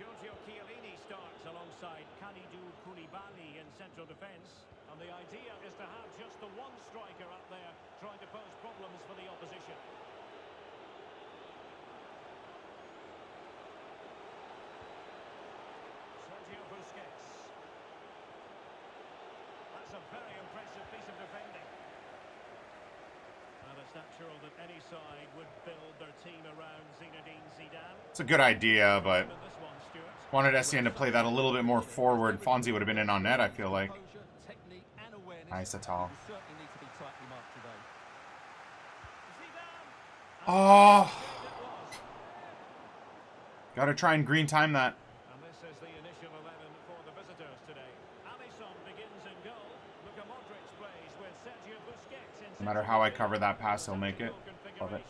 Giorgio Chiellini starts alongside Kalidou Koulibaly in central defence, and the idea is to have just the one striker up there trying to pose problems for the opposition. Sergio Busquets. That's a very impressive piece of defending. And it's natural that any side would build their team around Zinedine Zidane. It's a good idea, but wanted Essien to play that a little bit more forward. Fonzie would have been in on net, I feel like. Nice, Atal. Oh! Gotta try and green time that. No matter how I cover that pass, he'll make it. Love it.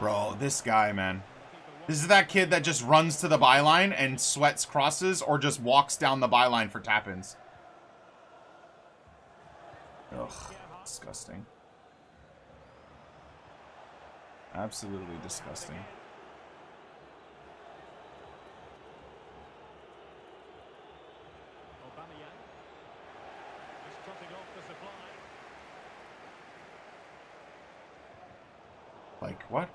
Bro, this guy, man. This is that kid that just runs to the byline and sweats crosses or just walks down the byline for tap-ins. Ugh, disgusting. Absolutely disgusting. Like, what?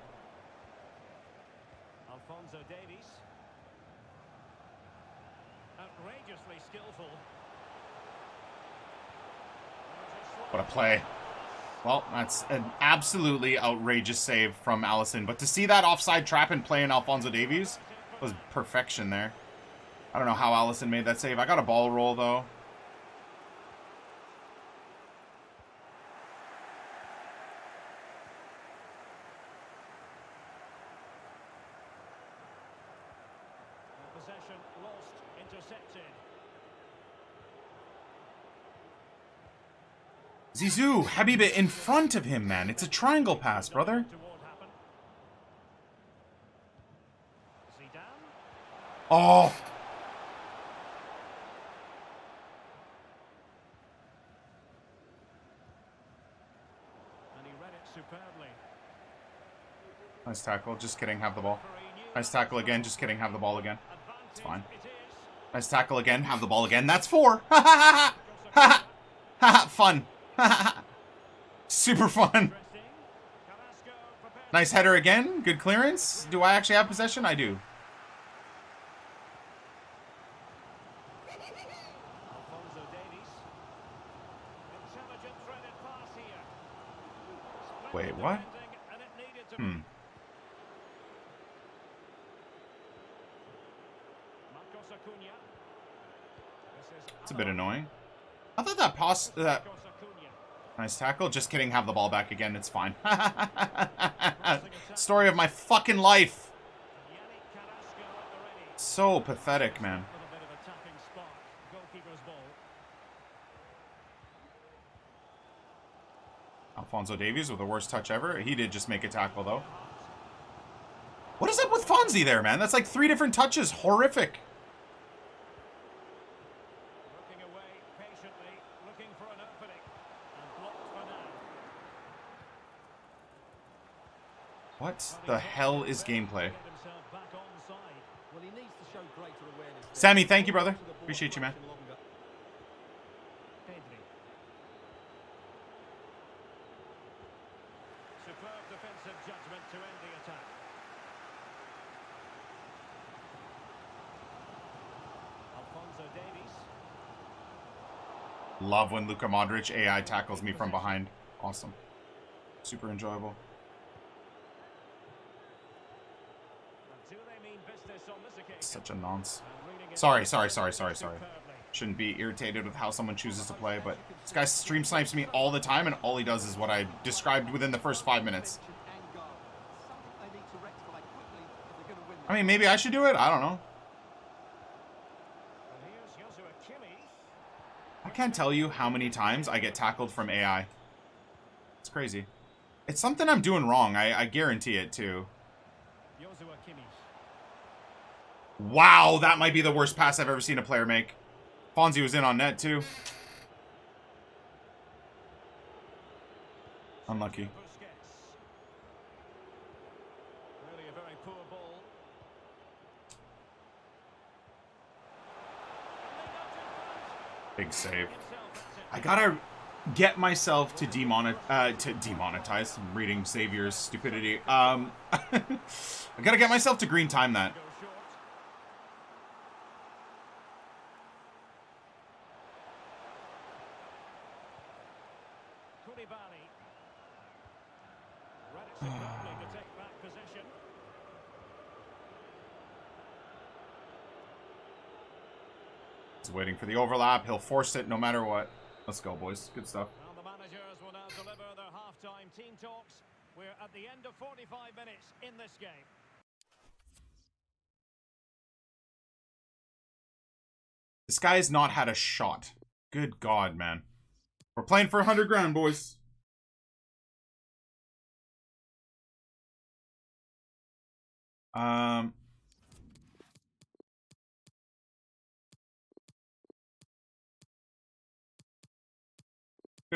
Alfonso Davies. Outrageously skillful. What a play. Well, that's an absolutely outrageous save from Allison. But to see that offside trap and play in Alfonso Davies was perfection there. I don't know how Allison made that save. I got a ball roll, though. Zizou, Habiba in front of him, man. It's a triangle pass, brother. Oh. And he read it superbly. Nice tackle. Just kidding. Have the ball. Nice tackle again. Just kidding. Have the ball again. It's fine. Nice tackle again. Have the ball again. That's four. Ha ha ha ha. Ha ha. Fun. Ha ha. Super fun. Nice header again. Good clearance. Do I actually have possession? I do. Alfonso Davies. Intelligent threaded pass here. Wait, what? Hmm. It's a bit annoying. I thought that pass... that... Nice tackle. Just kidding. Have the ball back again. It's fine. Story of my fucking life. So pathetic, man. Alfonso Davies with the worst touch ever. He did just make a tackle, though. What is up with Fonzie there, man? That's like three different touches. Horrific. What the hell is gameplay? Sammy, thank you, brother. Appreciate you, man. Superb defensive judgment to end the attack. Alfonso Davies. Love when Luka Modric AI tackles me from behind. Awesome. Super enjoyable. Such a nonce. Sorry. Shouldn't be irritated with how someone chooses to play, but this guy stream snipes me all the time, and all he does is what I described within the first 5 minutes. I mean, maybe I should do it. I don't know. I can't tell you how many times I get tackled from AI. It's crazy. It's something I'm doing wrong. I guarantee it, too. Wow, that might be the worst pass I've ever seen a player make. Fonzie was in on net, too. Unlucky. Really a very poor ball. Big save. I gotta get myself to demonetize. I'm reading Xavier's stupidity. I gotta get myself to green time that. Waiting for the overlap. He'll force it no matter what. Let's go, boys. Good stuff. Now the managers will now deliver their halftime team talks. We're at the end of 45 minutes in this game. This guy's not had a shot. Good God, man. We're playing for 100 grand, boys. I'm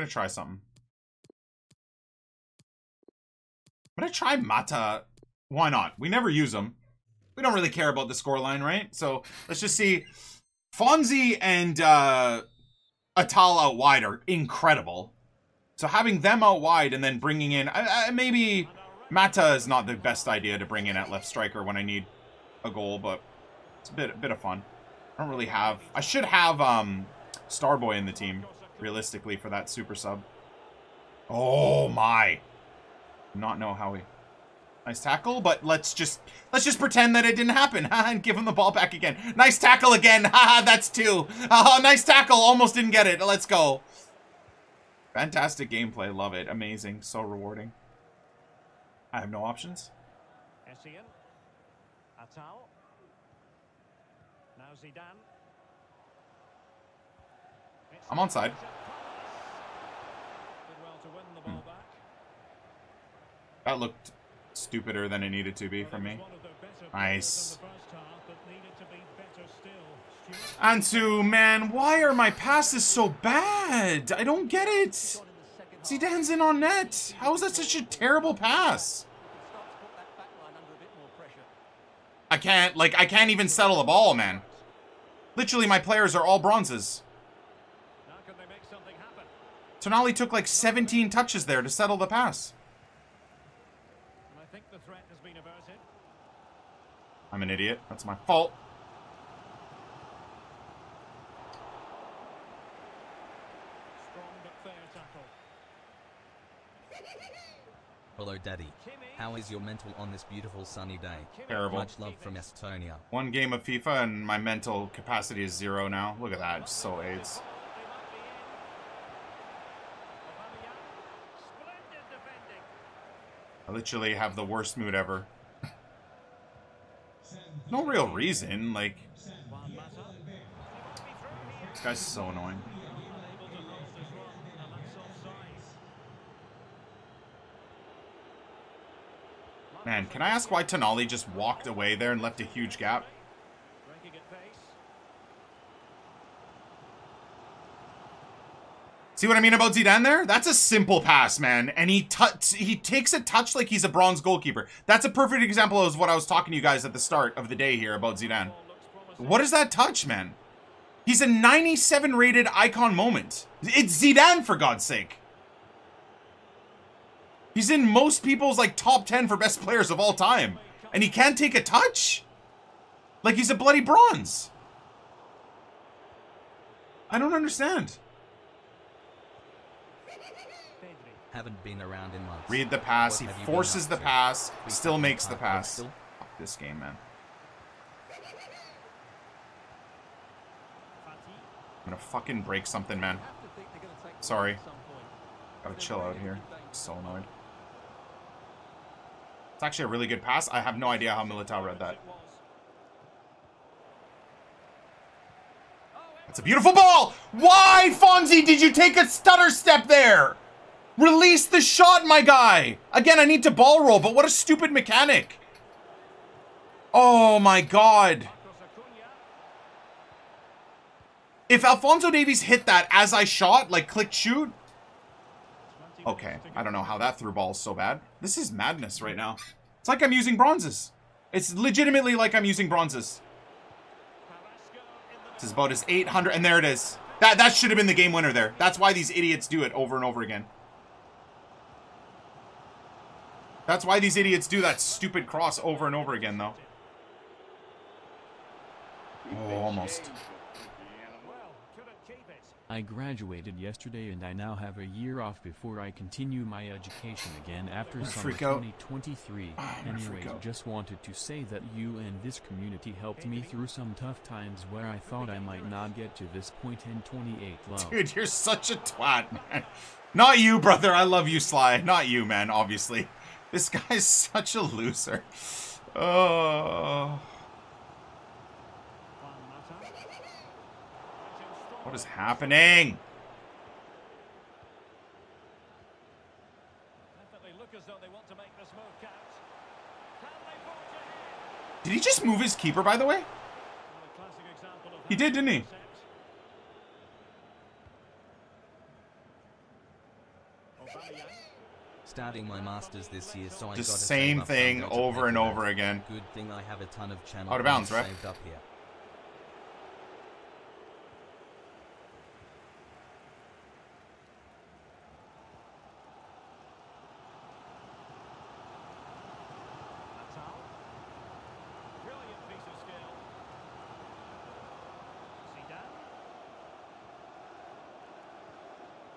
gonna try something. I'm gonna try Mata. Why not? We never use him. We don't really care about the scoreline, right? So let's just see. Fonzie and Atal out wide are incredible. So having them out wide and then bringing in... maybe Mata is not the best idea to bring in at left striker when I need a goal, but it's a bit of fun. I don't really have... I should have Starboy in the team. Realistically, for that super sub. Oh my! Not know how he. Nice tackle, but let's just pretend that it didn't happen and give him the ball back again. Nice tackle again. Haha, that's two. Oh, nice tackle. Almost didn't get it. Let's go. Fantastic gameplay. Love it. Amazing. So rewarding. I have no options. Essien, Atal. Now Zidane. I'm onside. That looked stupider than it needed to be from me. Nice. Ansu, man, why are my passes so bad? I don't get it. Zidane's in on net. How is that such a terrible pass? I can't even settle the ball, man. Literally, my players are all bronzes. Tonali took like 17 touches there to settle the pass. I'm an idiot. That's my fault. Hello, Daddy. How is your mental on this beautiful sunny day? Terrible. Much love from Estonia. One game of FIFA and my mental capacity is zero now. Look at that. It's so AIDS. I literally have the worst mood ever. No real reason. Like, this guy's so annoying. Man, can I ask why Tonali just walked away there and left a huge gap? See what I mean about Zidane there? That's a simple pass, man. And he takes a touch like he's a bronze goalkeeper. That's a perfect example of what I was talking to you guys at the start of the day here about Zidane. What is that touch, man? He's a 97 rated icon moment. It's Zidane, for God's sake. He's in most people's, like, top 10 for best players of all time. And he can't take a touch? Like, he's a bloody bronze. I don't understand. Haven't been around in months. Read the pass. He forces the pass. Still makes the pass. Fuck this game, man. I'm gonna fucking break something, man. Sorry. Gotta chill out here. I'm so annoyed. It's actually a really good pass. I have no idea how Militao read that. That's a beautiful ball! Why, Fonzie, did you take a stutter step there? Release the shot, my guy! Again, I need to ball roll, but what a stupid mechanic. Oh, my God. If Alfonso Davies hit that as I shot, like click shoot... Okay, I don't know how that threw ball is so bad. This is madness right now. It's like I'm using bronzes. It's legitimately like I'm using bronzes. This is about his 800, and there it is. That should have been the game winner there. That's why these idiots do it over and over again. That's why these idiots do that stupid cross over and over again, though. Oh, almost. I graduated yesterday and I now have a year off before I continue my education again after summer 2023. Anyways, just wanted to say that you and this community helped me through some tough times where I thought I might not get to this point in 28 love. Dude, you're such a twat, man. Not you, brother. I love you, Sly. Not you, man, obviously. This guy's such a loser. Oh... What is happening? Did he just move his keeper, by the way? He did, didn't he? Starting my masters this year, so I got the same thing over and over again. Good thing I have a ton of channel out of bounds, right?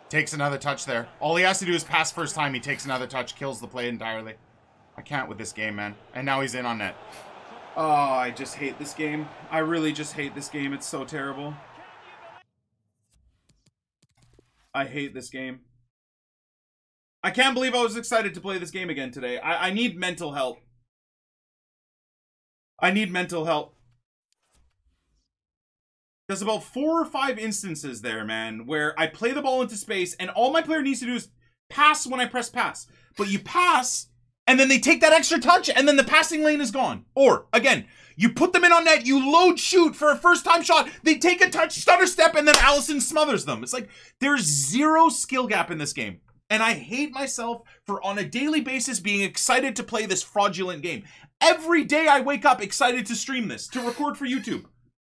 Takes another touch there. All he has to do is pass first time. He takes another touch. Kills the play entirely. I can't with this game, man. And now he's in on net. Oh, I just hate this game. I really just hate this game. It's so terrible. I hate this game. I can't believe I was excited to play this game again today. I need mental help. I need mental help. There's about 4 or 5 instances there, man, where I play the ball into space and all my player needs to do is pass when I press pass. But you pass and then they take that extra touch and then the passing lane is gone. Or, again, You put them in on net, you load shoot for a first-time shot, they take a touch, stutter step, and then Alisson smothers them. It's like, there's zero skill gap in this game. And I hate myself for, on a daily basis, being excited to play this fraudulent game. Every day I wake up excited to stream this, to record for YouTube,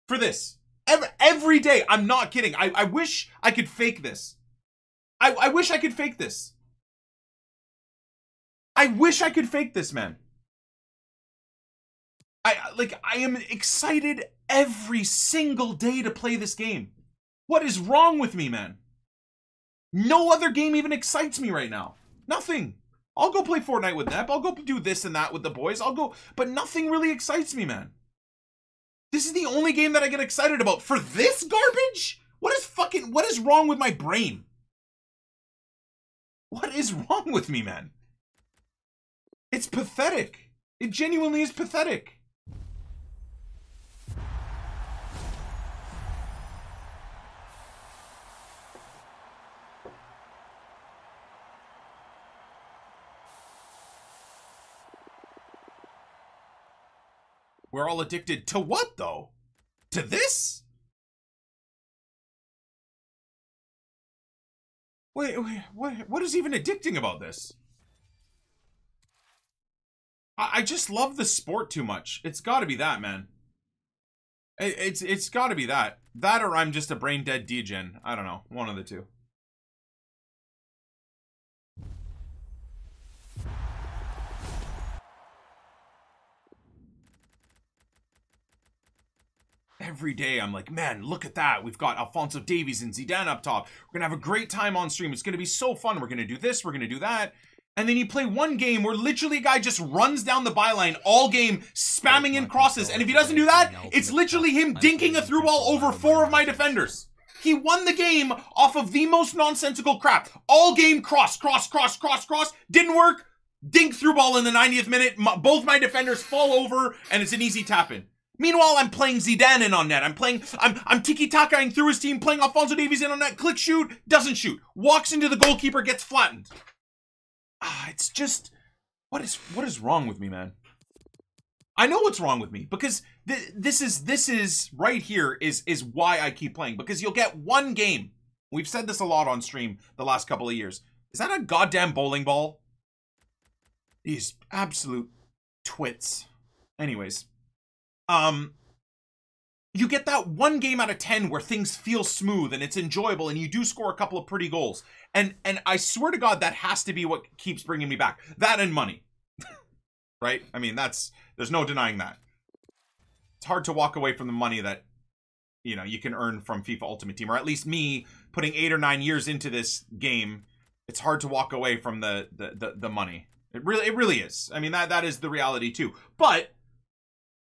for this. Every day, I'm not kidding. I wish I could fake this. I wish I could fake this. I wish I could fake this, man. I am excited every single day to play this game. What is wrong with me, man? No other game even excites me right now. Nothing. I'll go play Fortnite with Nep. I'll go do this and that with the boys. I'll go, but nothing really excites me, man. This is the only game that I get excited about. For this garbage? What is wrong with my brain? What is wrong with me, man? It's pathetic. It genuinely is pathetic. We're all addicted to what, though? To this? Wait, what is even addicting about this? I just love the sport too much. It's got to be that, man. It's got to be that. That or I'm just a brain-dead degen. I don't know. One of the two. Every day I'm like, man, look at that. We've got Alfonso Davies and Zidane up top. We're going to have a great time on stream. It's going to be so fun. We're going to do this. We're going to do that. And then you play one game where literally a guy just runs down the byline all game, spamming in crosses. And if he doesn't do that, it's literally him dinking a through ball over four of my defenders. He won the game off of the most nonsensical crap. All game cross, cross, cross, cross, cross. Didn't work. Dink through ball in the 90th minute. Both my defenders fall over and it's an easy tap in. Meanwhile, I'm playing Zidane in on net. I'm tiki-takaing through his team, playing Alfonso Davies in on net. Click shoot, doesn't shoot. Walks into the goalkeeper, gets flattened. It's just, what is wrong with me, man? I know what's wrong with me because this is right here is why I keep playing, because you'll get one game. We've said this a lot on stream the last couple of years. Is that a goddamn bowling ball? These absolute twits. Anyways. You get that one game out of 10 where things feel smooth and it's enjoyable and you do score a couple of pretty goals. And I swear to God, that has to be what keeps bringing me back. That and money, right? I mean, there's no denying that. It's hard to walk away from the money that, you know, you can earn from FIFA Ultimate Team, or at least me putting 8 or 9 years into this game. It's hard to walk away from the money. It really is. I mean, that is the reality too, but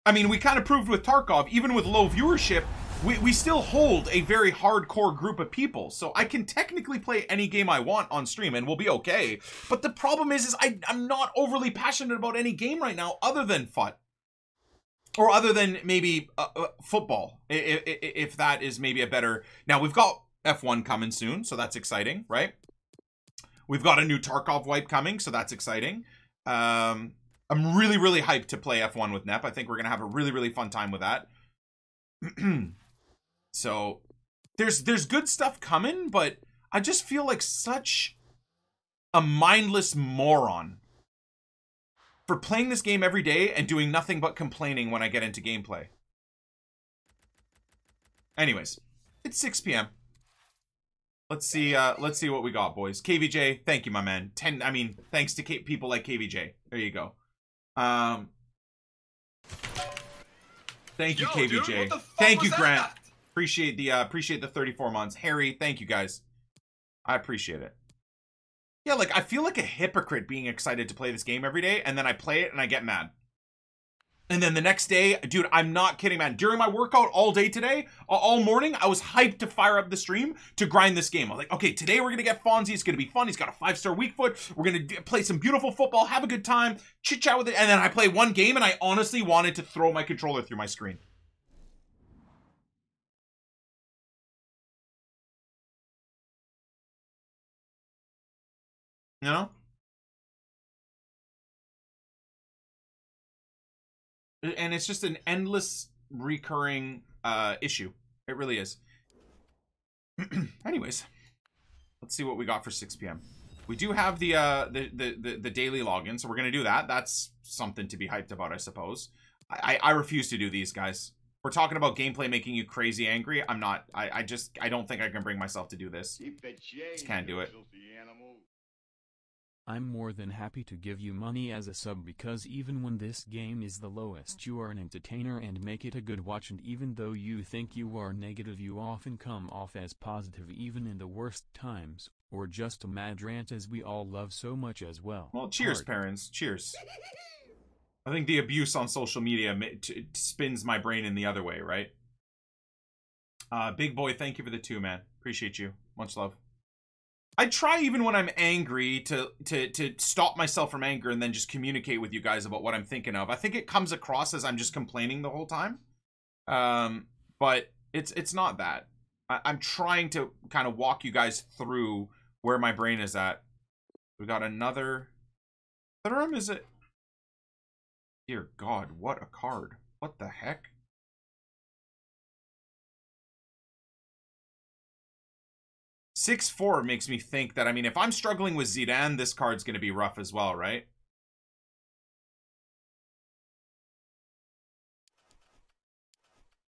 I mean, we kind of proved with Tarkov, even with low viewership, we still hold a very hardcore group of people. So I can technically play any game I want on stream and we'll be okay. But the problem is I'm not overly passionate about any game right now other than FUT. Or other than maybe football, if that is maybe a better... Now, we've got F1 coming soon, so that's exciting, right? We've got a new Tarkov wipe coming, so that's exciting. I'm really, really hyped to play F1 with Nep. I think we're going to have a really, really fun time with that. So there's good stuff coming, but I just feel like such a mindless moron for playing this game every day and doing nothing but complaining when I get into gameplay. Anyways, it's 6 p.m. Let's see what we got, boys. KVJ, thank you, my man. Thanks to people like KVJ. There you go. Thank you. Yo, KVJ. Dude, thank you, Grant. That? Appreciate the 34 months. Harry, thank you guys. I appreciate it. Yeah, like I feel like a hypocrite being excited to play this game every day, and then I play it and I get mad. And then the next day, dude, I'm not kidding, man. During my workout all day today, all morning, I was hyped to fire up the stream to grind this game. I was like, okay, today we're going to get Fonzie. It's going to be fun. He's got a 5-star weak foot. We're going to play some beautiful football, have a good time, chit-chat with it. And then I play one game, and I honestly wanted to throw my controller through my screen. You know? And it's just an endless recurring issue. It really is. Anyways, let's see what we got for 6 p.m. We do have the daily login, so we're gonna do that. That's something to be hyped about, I suppose. I refuse to do these, guys. We're talking about gameplay making you crazy angry. I'm not. I don't think I can bring myself to do this. Just can't do it. I'm more than happy to give you money as a sub, because even when this game is the lowest, you are an entertainer and make it a good watch, and even though you think you are negative, you often come off as positive even in the worst times, or just a mad rant as we all love so much as well. Well, cheers, parents. Cheers. I think the abuse on social media spins my brain in the other way, right? Big boy, thank you for the 2, man. Appreciate you. Much love. I try even when I'm angry to stop myself from anger and then just communicate with you guys about what I'm thinking of. I think it comes across as I'm just complaining the whole time. But it's not that. I'm trying to kind of walk you guys through where my brain is at. We got another... What room is it? Dear God, what a card. What the heck? $6-4 makes me think that, I mean, if I'm struggling with Zidane, this card's going to be rough as well, right?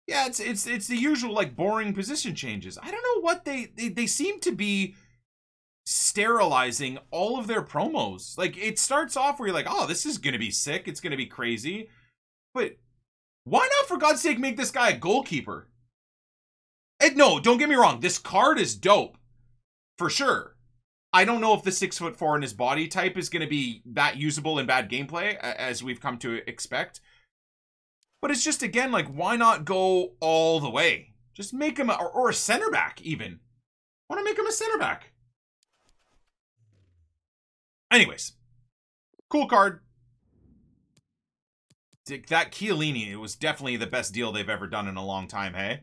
Yeah, it's the usual, like, boring position changes. I don't know what they seem to be sterilizing all of their promos. Like, it starts off where you're like, oh, this is going to be sick. It's going to be crazy. But why not, for God's sake, make this guy a goalkeeper? And no, don't get me wrong. This card is dope. For sure. I don't know if the 6'4" in his body type is going to be that usable in bad gameplay, as we've come to expect. But it's just, again, like, why not go all the way? Just make him, or a center back, even. Why not make him a center back? Anyways. Cool card. That Chiellini, it was definitely the best deal they've ever done in a long time, hey?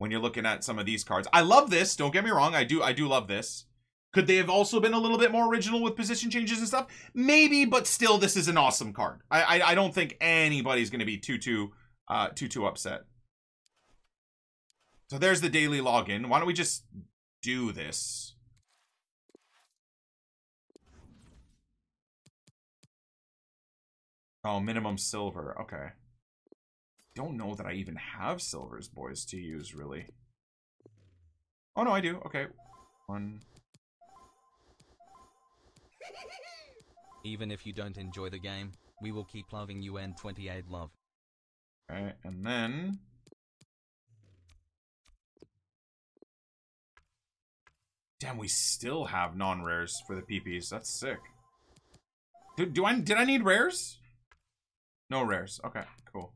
When you're looking at some of these cards. I love this. Don't get me wrong. I do love this. Could they have also been a little bit more original with position changes and stuff? Maybe, but still, this is an awesome card. I don't think anybody's going to be too upset. So there's the daily login. Why don't we just do this? Oh, minimum silver. Okay. Don't know that I even have silvers, boys, to use, really. Oh no, I do. Okay. One. Even if you don't enjoy the game, we will keep loving you, and 28 love. Okay, and then damn, we still have non-rares for the PPs. That's sick. Did I need rares? No rares. Okay, cool.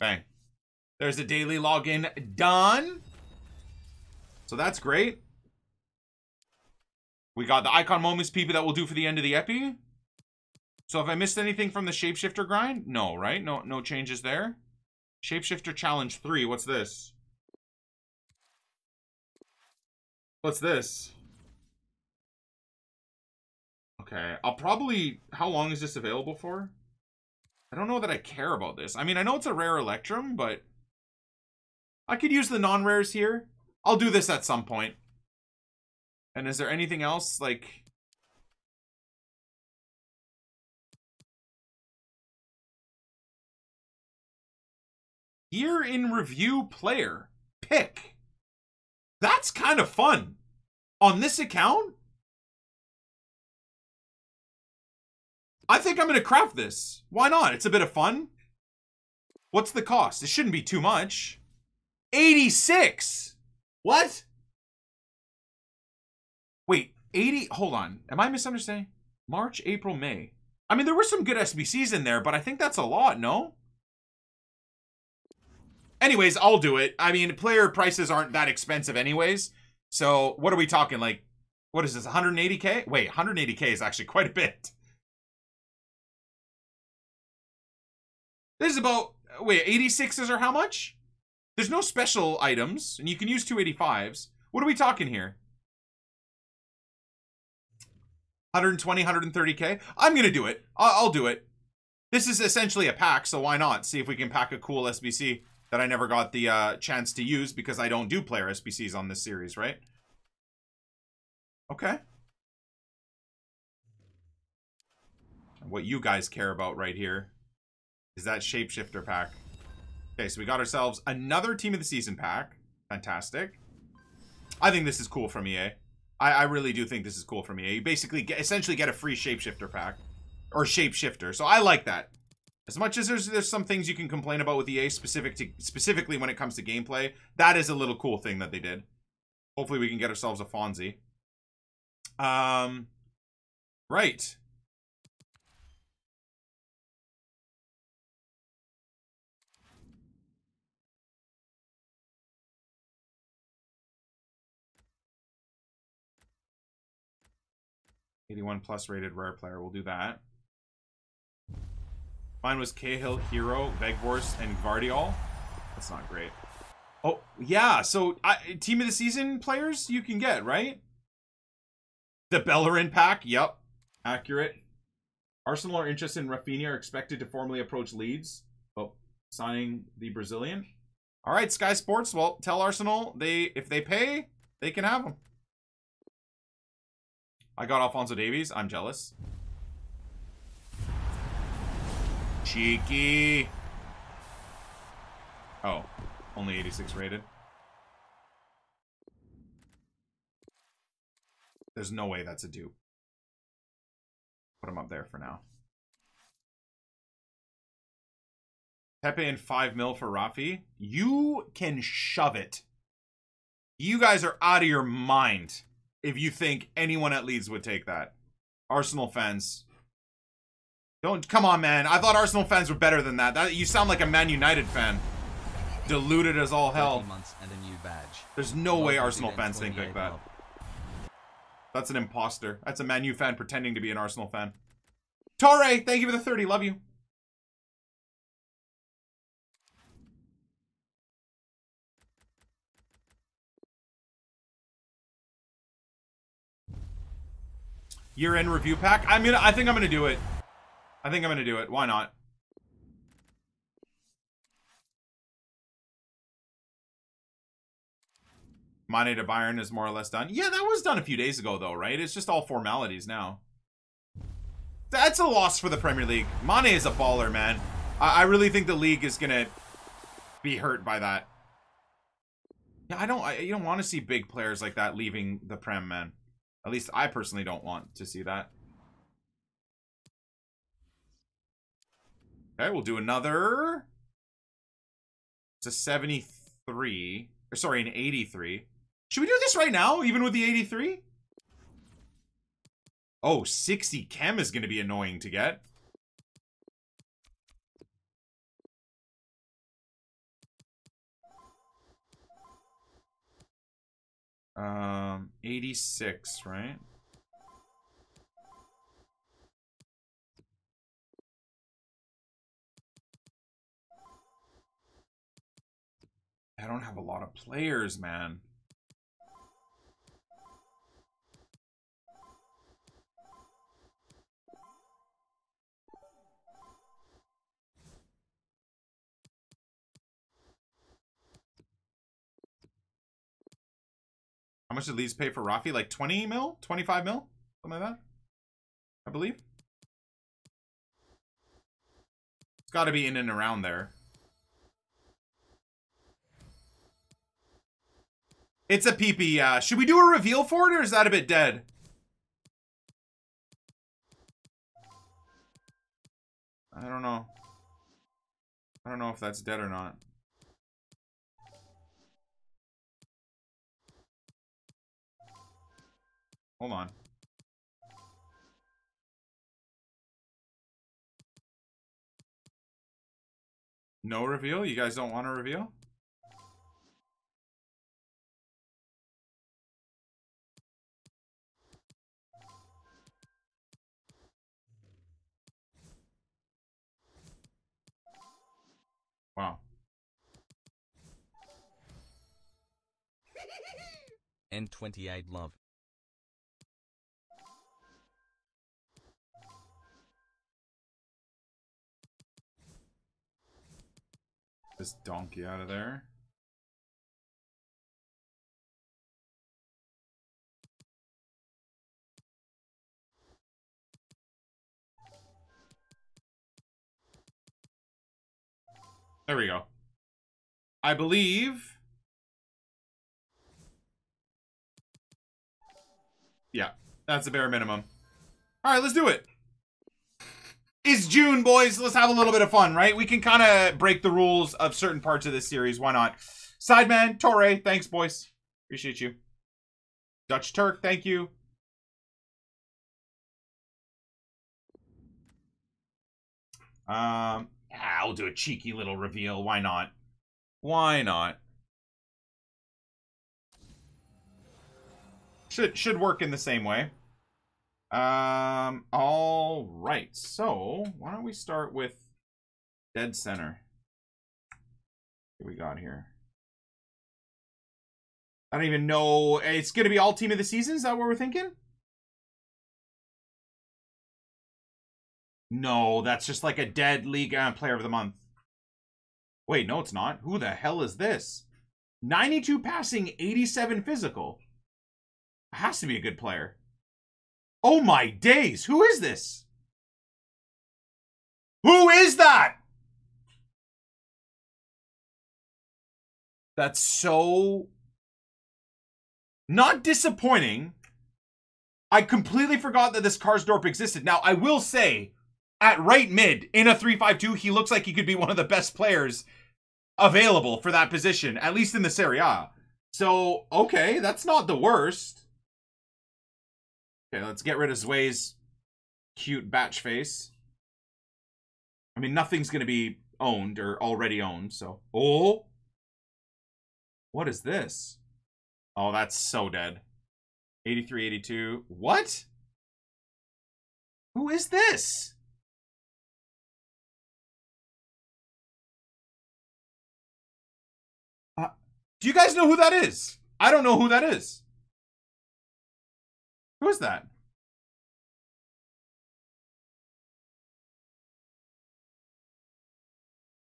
Bang. There's the daily login done. So that's great. We got the Icon Moments PP that we'll do for the end of the epi. So have I missed anything from the Shapeshifter grind? No, right? No changes there. Shapeshifter Challenge 3. What's this? What's this? Okay. I'll probably... How long is this available for? I don't know that I care about this. I mean, I know it's a rare Electrum, but I could use the non-rares here. I'll do this at some point. And is there anything else? Like, year in review player pick. That's kind of fun. On this account? I think I'm going to craft this. Why not? It's a bit of fun. What's the cost? It shouldn't be too much. 86. What? Wait, 80. Hold on. Am I misunderstanding? March, April, May. I mean, there were some good SBCs in there, but I think that's a lot, no? Anyways, I'll do it. I mean, player prices aren't that expensive anyways. So what are we talking? Like, what is this? 180K? Wait, 180K is actually quite a bit. This is about, wait, 86s are how much? There's no special items, and you can use 285s. What are we talking here? 120, 130K. I'm going to do it. I'll do it. This is essentially a pack, so why not? See if we can pack a cool SBC that I never got the chance to use because I don't do player SBCs on this series, right? Okay. What you guys care about right here is that Shapeshifter pack. Okay, so we got ourselves another Team of the Season pack. Fantastic. I think this is cool from EA. I really do think this is cool from EA. You basically essentially get a free Shapeshifter pack. Or Shapeshifter. So I like that. As much as there's some things you can complain about with EA specifically when it comes to gameplay, that is a little cool thing that they did. Hopefully we can get ourselves a Fonzie. Right. +81 rated rare player. We'll do that. Mine was Cahill, Hero, Veghorst, and Gvardiol. That's not great. Oh, yeah. So, Team of the Season players you can get, right? The Bellerin pack. Yep. Accurate. Arsenal are interested in Rafinha, are expected to formally approach Leeds. Oh, signing the Brazilian. All right, Sky Sports. Well, tell Arsenal if they pay, they can have him. I got Alfonso Davies. I'm jealous. Cheeky. Oh, only 86 rated. There's no way that's a dupe. Put him up there for now. Pepe and 5 mil for Rafi. You can shove it. You guys are out of your mind if you think anyone at Leeds would take that. Arsenal fans... Don't, come on, man. I thought Arsenal fans were better than that. You sound like a Man United fan. Deluded as all hell. And a new badge. There's no way Arsenal fans think like that. That's an imposter. That's a Man U fan pretending to be an Arsenal fan. Torre, thank you for the 30. Love you. Year-end review pack. I think I'm gonna do it. I think I'm going to do it. Why not? Mane to Bayern is more or less done. Yeah, that was done a few days ago, though, right? It's just all formalities now. That's a loss for the Premier League. Mane is a baller, man. I really think the league is going to be hurt by that. Yeah, you don't want to see big players like that leaving the Prem, man. At least I personally don't want to see that. Okay, we'll do another. It's a 73. Or sorry, an 83. Should we do this right now, even with the 83? Oh, 60 chem is going to be annoying to get. Um, 86, right? I don't have a lot of players, man. How much did Leeds pay for Rafi? Like 20 mil? 25 mil? Something like that? I believe. It's got to be in and around there. It's a PP, yeah. Should we do a reveal for it, or is that a bit dead? I don't know. I don't know if that's dead or not. Hold on. No reveal? You guys don't want to reveal? Wow. N28 love. this donkey out of there. There we go. I believe... yeah, that's the bare minimum. All right, let's do it. It's June, boys. Let's have a little bit of fun, right? We can kind of break the rules of certain parts of this series. Why not? Sideman, Torre, thanks, boys. Appreciate you. Dutch Turk, thank you. I'll do a cheeky little reveal. Why not? Why not? Should work in the same way. All right. So why don't we start with dead center? What do we got here? I don't even know. It's going to be all team of the season. Is that what we're thinking? No, that's just like a dead league player of the month. Wait, no, it's not. Who the hell is this? 92 passing, 87 physical. Has to be a good player. Oh my days, who is this? Who is that? That's so not disappointing. I completely forgot that this Karsdorp existed. Now, I will say, at right mid, in a 3-5-2, he looks like he could be one of the best players available for that position, at least in the Serie A. So, okay, that's not the worst. Okay, let's get rid of Zwei's cute batch face. I mean, nothing's going to be owned or already owned, so... oh! What is this? Oh, that's so dead. 83, 82... what? Who is this? Do you guys know who that is? I don't know who that is. Who is that?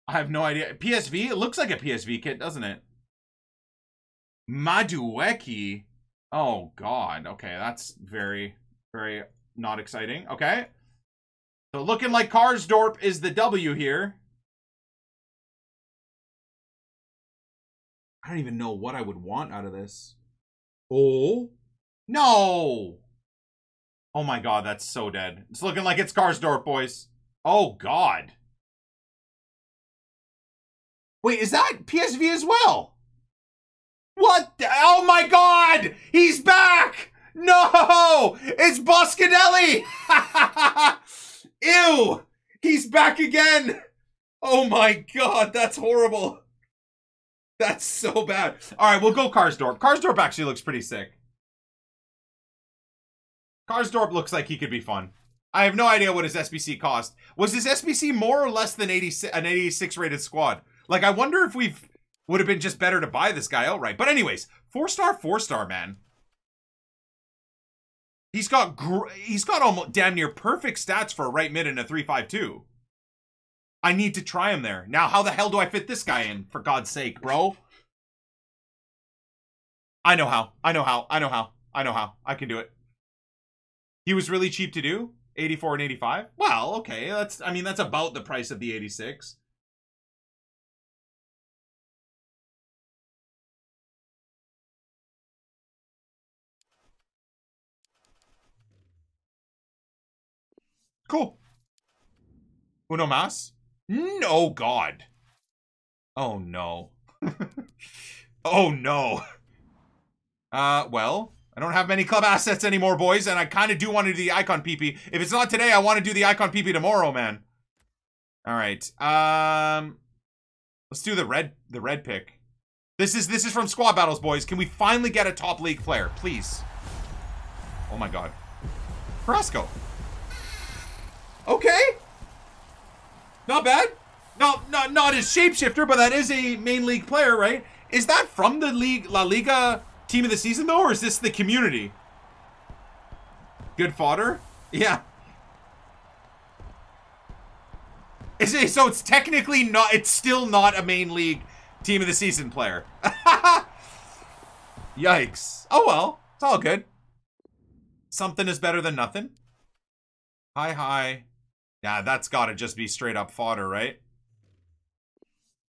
I have no idea. PSV? It looks like a PSV kit, doesn't it? Madueke? Oh, God. Okay, that's very, very not exciting. Okay. So looking like Karsdorp is the W here. I don't even know what I would want out of this. Oh. No. Oh my God, that's so dead. It's looking like it's Karsdorp, boys. Oh God. Wait, is that PSV as well? What the, oh my God, he's back. No, it's Boscatelli. Ew, he's back again. Oh my God, that's horrible. That's so bad. All right, we'll go Karsdorp. Karsdorp actually looks pretty sick. Karsdorp looks like he could be fun. I have no idea what his SBC cost. Was his SBC more or less than 86, an 86 rated squad? Like, I wonder if we would have been just better to buy this guy outright. But anyways, four-star, man. He's got almost damn near perfect stats for a right mid and a 3-5-2. I need to try him there. Now, how the hell do I fit this guy in, for God's sake, bro? I know how. I can do it. He was really cheap to do, 84 and 85. Well, okay, that's, I mean, that's about the price of the 86. Cool. Uno mas? No, God. Oh, no. Oh, no. Well... I don't have many club assets anymore, boys, and I kind of do want to do the Icon PP. If it's not today, I want to do the Icon PP tomorrow, man. All right. Let's do the red pick. This is from Squad Battles, boys. Can we finally get a top league player, please? Oh my God. Carrasco. Okay. Not bad. No, not as shapeshifter, but that is a main league player, right? Is that from the league La Liga team of the season though, or is this the community? Good fodder? Yeah. So it's technically not, it's still not a main league team of the season player. Yikes. Oh well, it's all good. Something is better than nothing. Hi. Nah, that's gotta just be straight up fodder, right?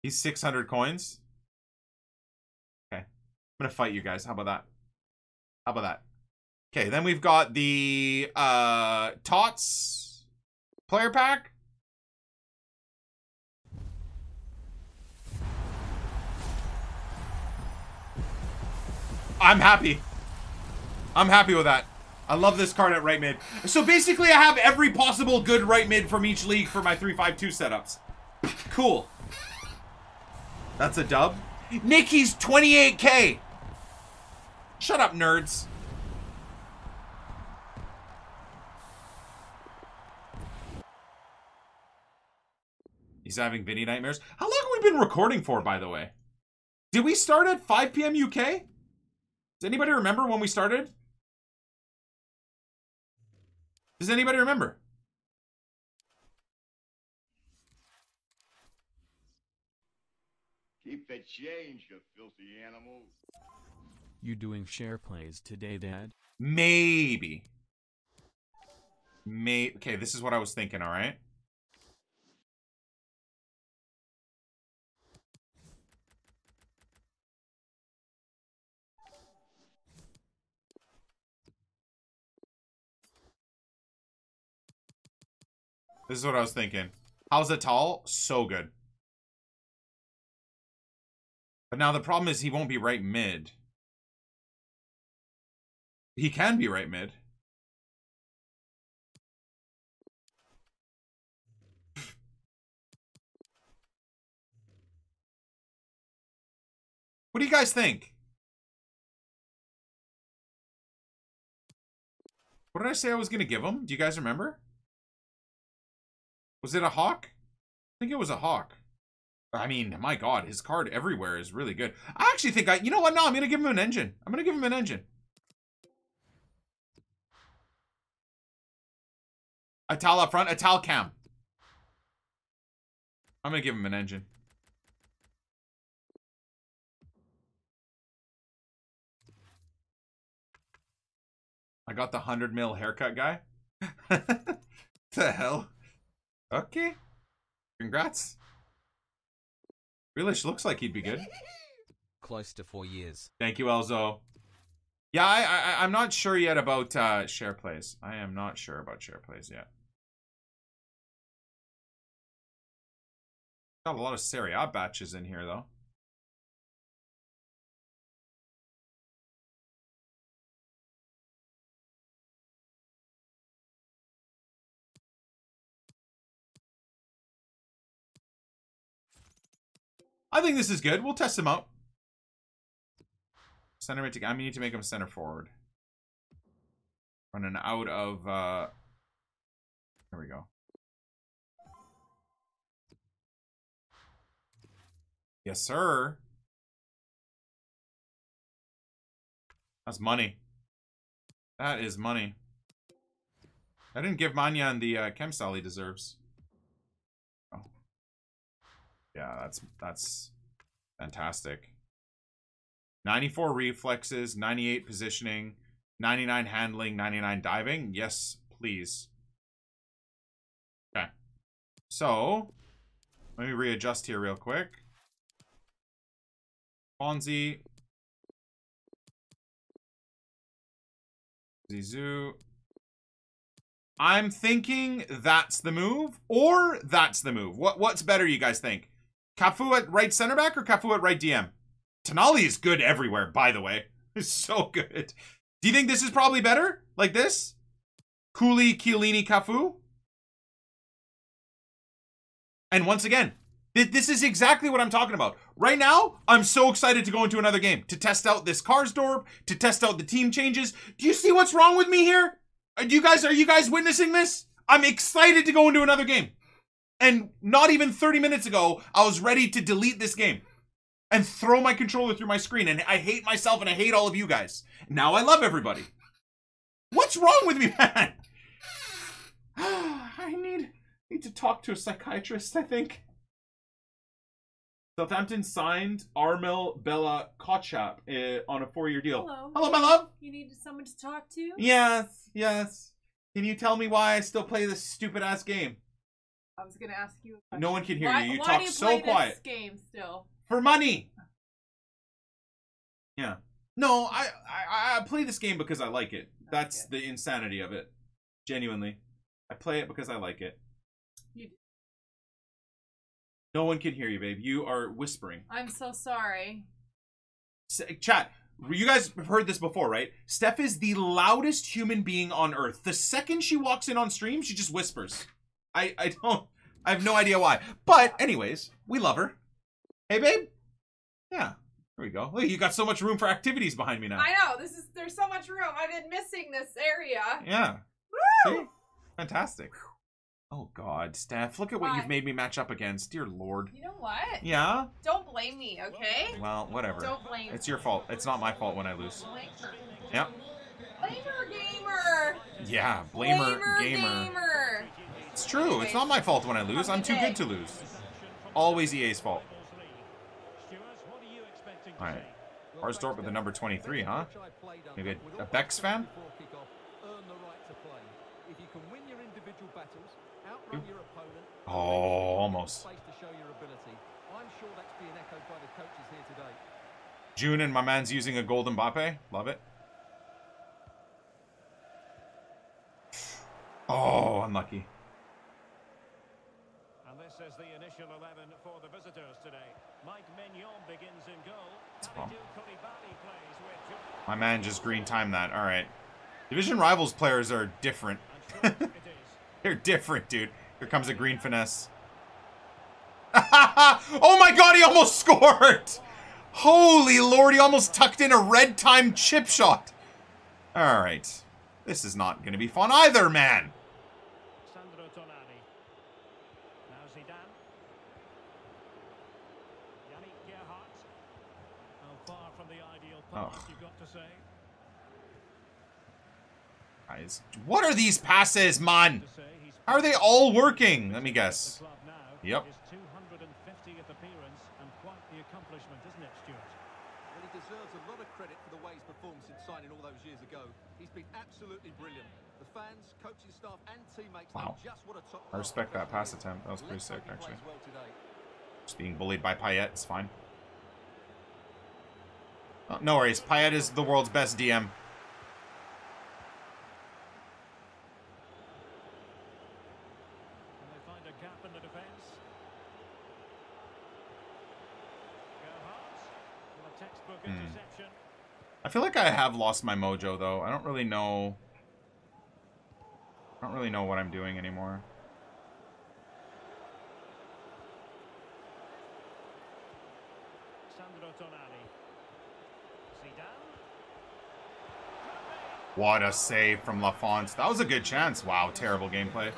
He's 600 coins. Okay. I'm gonna fight you guys. How about that? How about that? Okay, then we've got the Tots player pack. I'm happy. I'm happy with that. I love this card at right mid. So basically I have every possible good right mid from each league for my 3-5-2 setups. Cool. That's a dub. Nick, he's 28K. Shut up, nerds. He's having Vinny nightmares. How long have we been recording for, by the way? Did we start at 5 p.m. UK? Does anybody remember when we started? Does anybody remember? Keep the change, you filthy animals. You doing share plays today, Dad? Maybe. Okay, this is what I was thinking, all right? This is what I was thinking. How's Atal? So good. But now the problem is he won't be right mid. He can be right mid. What do you guys think? What did I say I was going to give him? Do you guys remember? Was it a hawk? I think it was a hawk. I mean, my God, his card everywhere is really good. I actually think you know what? No, I'm going to give him an engine. I'm going to give him an engine. Atal up front. Atal cam. I'm going to give him an engine. I got the 100 mil haircut guy. What the hell? Okay. Congrats. Grealish looks like he'd be good. Close to 4 years. Thank you, Elzo. Yeah, I'm not sure yet about share plays. I am not sure about share plays yet. Got a lot of Serie A batches in here, though. I think this is good. We'll test him out. Center mid. I need to make him center forward. Running out of. There we go. Yes, sir. That's money. That is money. I didn't give Manyan the chem style he deserves. Yeah, that's fantastic. 94 reflexes, 98 positioning, 99 handling, 99 diving. Yes, please. Okay. So, let me readjust here real quick. Fonzie. Zizou. I'm thinking that's the move, or that's the move. What's better, you guys think? Cafu at right center back or Cafu at right DM? Tonali is good everywhere, by the way. It's so good. Do you think this is probably better? Like this? Koulibaly, Chiellini, Cafu? And once again, this is exactly what I'm talking about. Right now, I'm so excited to go into another game. To test out this Karsdorp, to test out the team changes. Do you see what's wrong with me here? Are you guys witnessing this? I'm excited to go into another game. And not even 30 minutes ago, I was ready to delete this game and throw my controller through my screen. And I hate myself and I hate all of you guys. Now I love everybody. What's wrong with me, man? I need Need to talk to a psychiatrist, I think. Southampton signed Armel Bella Kochap on a 4-year deal. Hello. Hello, my love. You need someone to talk to? Yes, yes. Can you tell me why I still play this stupid-ass game? I was going to ask you. No one can hear you. You talk so quiet. Why do you play this game still? For money. Yeah. No, I play this game because I like it. That's the insanity of it. Genuinely. I play it because I like it. You do. No one can hear you, babe. You are whispering. I'm so sorry. Chat, you guys have heard this before, right? Steph is the loudest human being on earth. The second she walks in on stream, she just whispers. I have no idea why. But anyways, we love her. Hey, babe? Yeah. There we go. Look, you got so much room for activities behind me now. I know. This is, there's so much room. I've been missing this area. Yeah. Woo! See? Fantastic. Oh, God, Steph, look at what you've made me match up against. Dear Lord. You know what? Yeah? Don't blame me, okay? Well, whatever. Don't blame me. It's your fault. It's not my fault when I lose. Yep. Blamer gamer. Yeah, blamer gamer. It's true. Anyways, it's not my fault when I lose. I'm too good to lose. Always EA's fault. All right. Arsdorp with the number 23, huh? Maybe a Bex fan? Oh, almost. June and my man's using a golden Mbappe. Love it. Oh, unlucky. And this is the initial 11 for the visitors today. Mike Mignon begins in goal. My man just green timed that. All right. Division Rivals players are different. They're different, dude. Here comes a green finesse. Oh my God, he almost scored! Holy Lord, he almost tucked in a red time chip shot. All right. This is not going to be fun either, man. Sandro Tonali. Now Zidane. Yannick Gerhardt. How far from the ideal path you've got to say. Guys, what are these passes, man? How are they all working? Let me guess. Yep. Wow. I respect that pass attempt. That was pretty sick, actually. Just being bullied by Payet. It's fine. Oh, no worries. Payet is the world's best DM. I feel like I have lost my mojo, though. I don't really know. I don't really know what I'm doing anymore. Sandro Tonali. Zidane. What a save from Lafont. That was a good chance. Wow, terrible gameplay.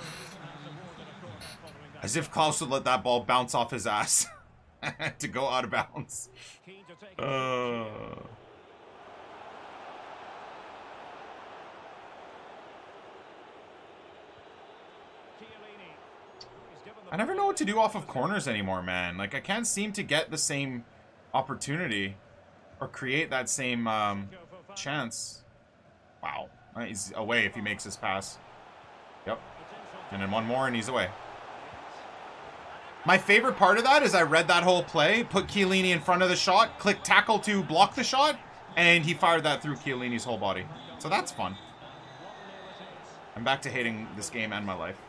As if Klaus would let that ball bounce off his ass to go out of bounds. I never know what to do off of corners anymore, man. Like, I can't seem to get the same opportunity or create that same chance. Wow. He's away if he makes his pass. Yep. And then one more, and he's away. My favorite part of that is I read that whole play, put Chiellini in front of the shot, click tackle to block the shot, and he fired that through Chiellini's whole body. So that's fun. I'm back to hating this game and my life.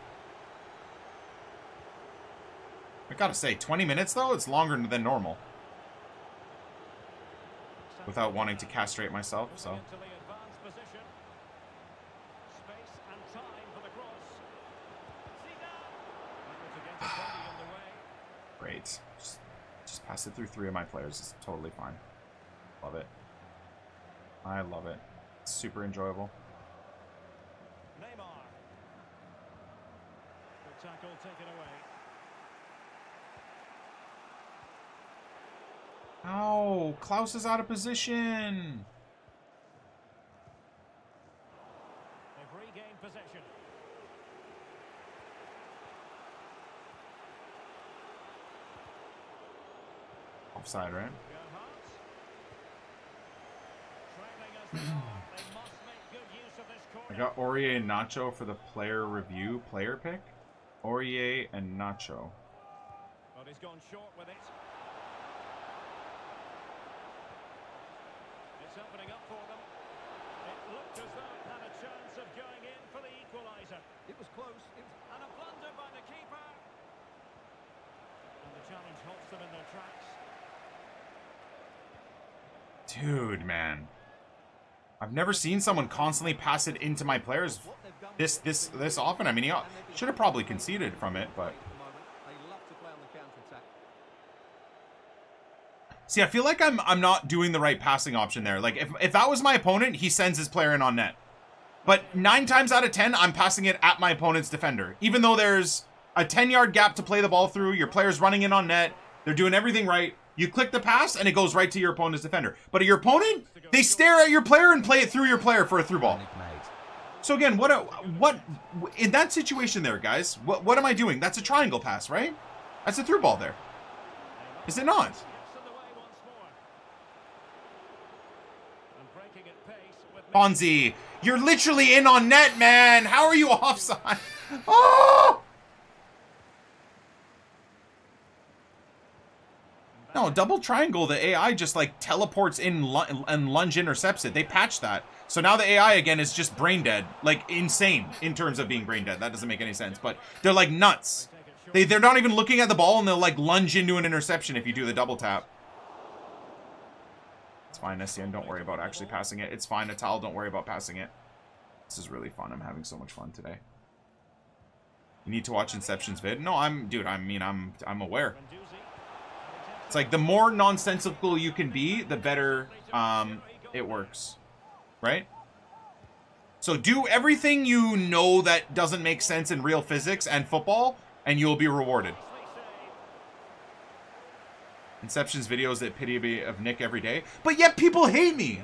I gotta say, 20 minutes, though, it's longer than normal. Without wanting to castrate myself, so. Great. Just pass it through three of my players. It's totally fine. Love it. I love it. It's super enjoyable. Neymar. The tackle taken away. Ow, Klaus is out of position. They've regained possession. Offside, right? I got Aurier and Nacho for the player review, player pick. Aurier and Nacho. But he's gone short with it. It's opening up for them. It looked as though it had a chance of going in for the equaliser. It was close. It was... And a blunder by the keeper. And the challenge halts them in their tracks. Dude, man. I've never seen someone constantly pass it into my players this often. I mean, he should have probably conceded from it, but... See, I feel like I'm not doing the right passing option there. Like, if that was my opponent, he sends his player in on net. But 9 times out of 10, I'm passing it at my opponent's defender. Even though there's a 10-yard gap to play the ball through, your player's running in on net, they're doing everything right. You click the pass, and it goes right to your opponent's defender. But your opponent, they stare at your player and play it through your player for a through ball. So again, what in that situation there, guys, what am I doing? That's a triangle pass, right? That's a through ball there. Is it not? Ponzi, you're literally in on net, man. How are you offside? Oh! No, double triangle, the AI just like teleports in and lunge intercepts it. They patched that. So now the AI again is just brain dead. Like insane in terms of being brain dead. That doesn't make any sense, but they're like nuts. They're not even looking at the ball and they'll like lunge into an interception if you do the double tap. It's fine, Essien. Don't worry about actually passing it. It's fine, Atal. Don't worry about passing it. This is really fun. I'm having so much fun today. You need to watch Inception's vid? No, I mean, I'm aware. It's like the more nonsensical you can be, the better it works, right? So do everything you know that doesn't make sense in real physics and football, and you'll be rewarded. Inception's videos that pity me of Nick every day, but yet people hate me.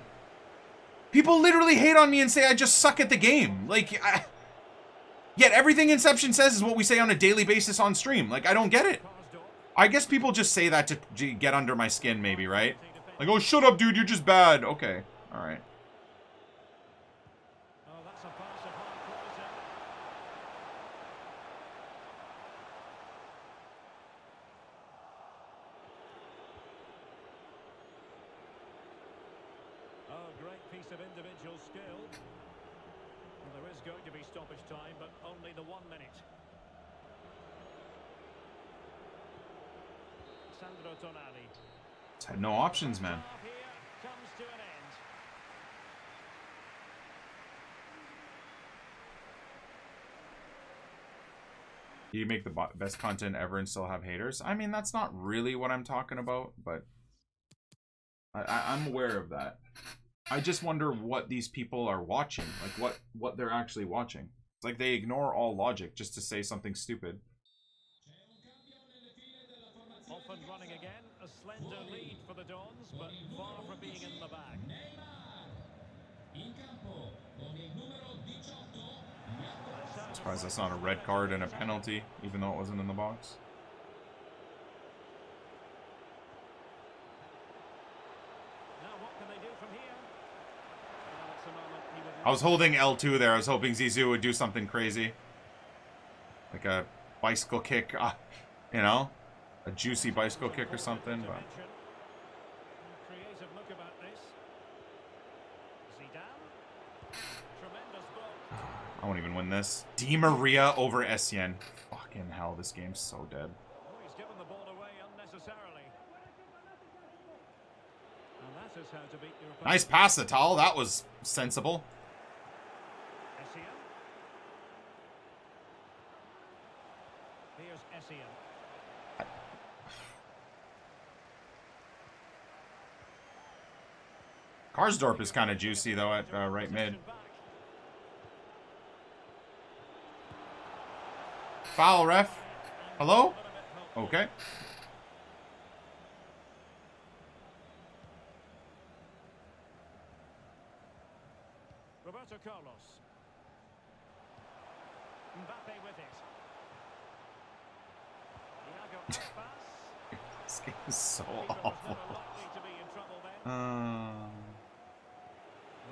People literally hate on me and say I just suck at the game. Like, yet everything Inception says is what we say on a daily basis on stream. Like, I don't get it. I guess people just say that to get under my skin, maybe, right? Like, oh, shut up, dude. You're just bad. Okay. All right. Oh, great piece of individual skill. Well, there is going to be stoppage time, but only the 1 minute. It's had no options, man. Do you make the best content ever and still have haters? I mean, that's not really what I'm talking about, but I'm aware of that. I just wonder what these people are watching, like what they're actually watching. It's like they ignore all logic just to say something stupid. Often running again, a slender lead for the Dons, but far from being in the bag. I'm surprised that's not a red card and a penalty, even though it wasn't in the box. Now what can they do from here? Well, it's a moment he would... I was holding L2 there. I was hoping Zizou would do something crazy, like a bicycle kick, you know. A juicy bicycle kick or something, but... Creative look about this. Zidane. Tremendous goal. I won't even win this. Di Maria over Essien. Fucking hell, this game's so dead. Oh, he's given the ball away unnecessarily. And that is how to beat your opponent. Nice pass, Atal. That was sensible. Essien. Here's Essien. Karsdorp is kind of juicy, though, at right mid. Foul, ref. Hello? Okay. Roberto Carlos. Mbappe with it. This game is so awful. Well,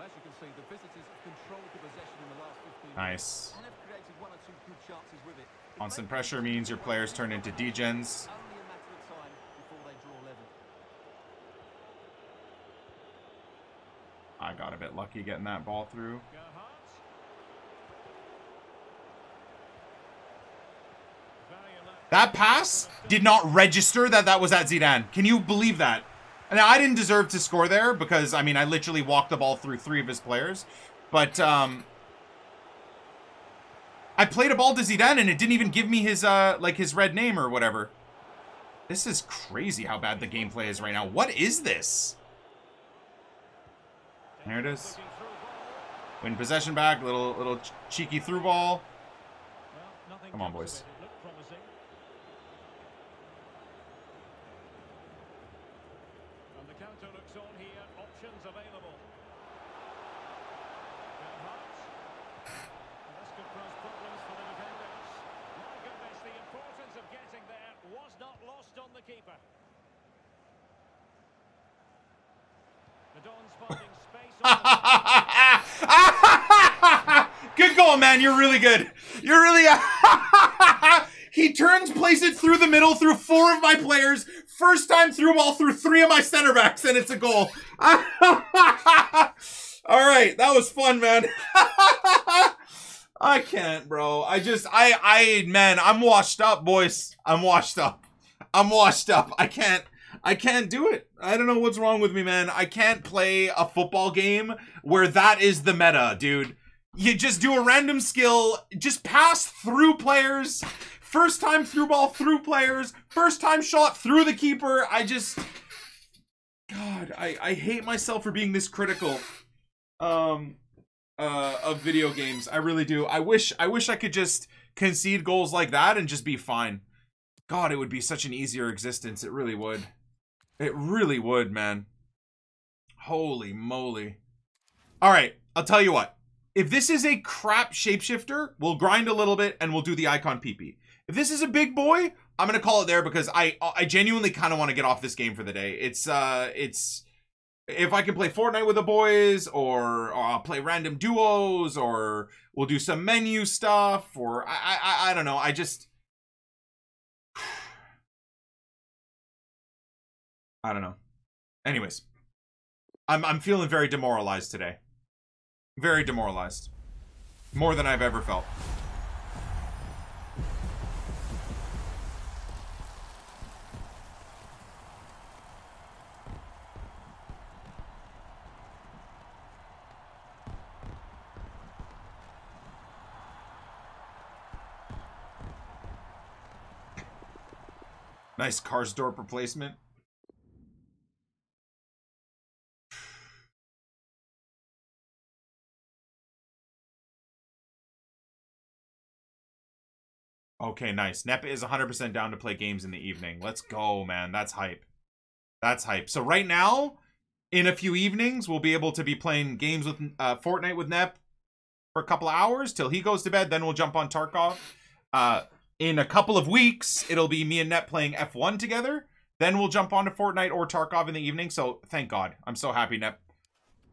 as you can see, the visitors have controlled the possession in the last 15 minutes. Nice. And have created one or two good chances with it. Constant pressure means your players turn into degens. Only a matter of time before they draw level. I got a bit lucky getting that ball through. That pass did not register that was at Zidane. Can you believe that? And I didn't deserve to score there because, I mean, I literally walked the ball through three of his players. But I played a ball to Zidane and it didn't even give me his, like, his red name or whatever. This is crazy how bad the gameplay is right now. What is this? There it is. Win possession back. Little cheeky through ball. Come on, boys. Good goal, man. You're really good. You're really... He turns, plays it through the middle, through four of my players. First time through ball through three of my center backs, and it's a goal. All right. That was fun, man. I can't, bro. Man, I'm washed up, boys. I'm washed up. I'm washed up. I can't do it. I don't know what's wrong with me, man. I can't play a football game where that is the meta, dude. You just do a random skill, just pass through players, first time through ball through players, first time shot through the keeper. God, I hate myself for being this critical of video games. I really do. I wish I could just concede goals like that and just be fine. God, it would be such an easier existence. It really would. It really would, man. Holy moly. All right, I'll tell you what. If this is a crap shapeshifter, we'll grind a little bit and we'll do the icon PP. If this is a big boy, I'm going to call it there because I genuinely kind of want to get off this game for the day. It's if I can play Fortnite with the boys or I'll play random duos or we'll do some menu stuff or I don't know. I just... I don't know. Anyways, I'm feeling very demoralized today. Very demoralized. More than I've ever felt. Nice Karsdorp replacement. Okay, nice. Nepa is 100% down to play games in the evening. Let's go, man. That's hype. That's hype. So right now, in a few evenings, we'll be able to be playing games with Fortnite with Nep for a couple of hours till he goes to bed. Then we'll jump on Tarkov. In a couple of weeks, it'll be me and Nep playing F1 together. Then we'll jump on to Fortnite or Tarkov in the evening. So thank God. I'm so happy Nep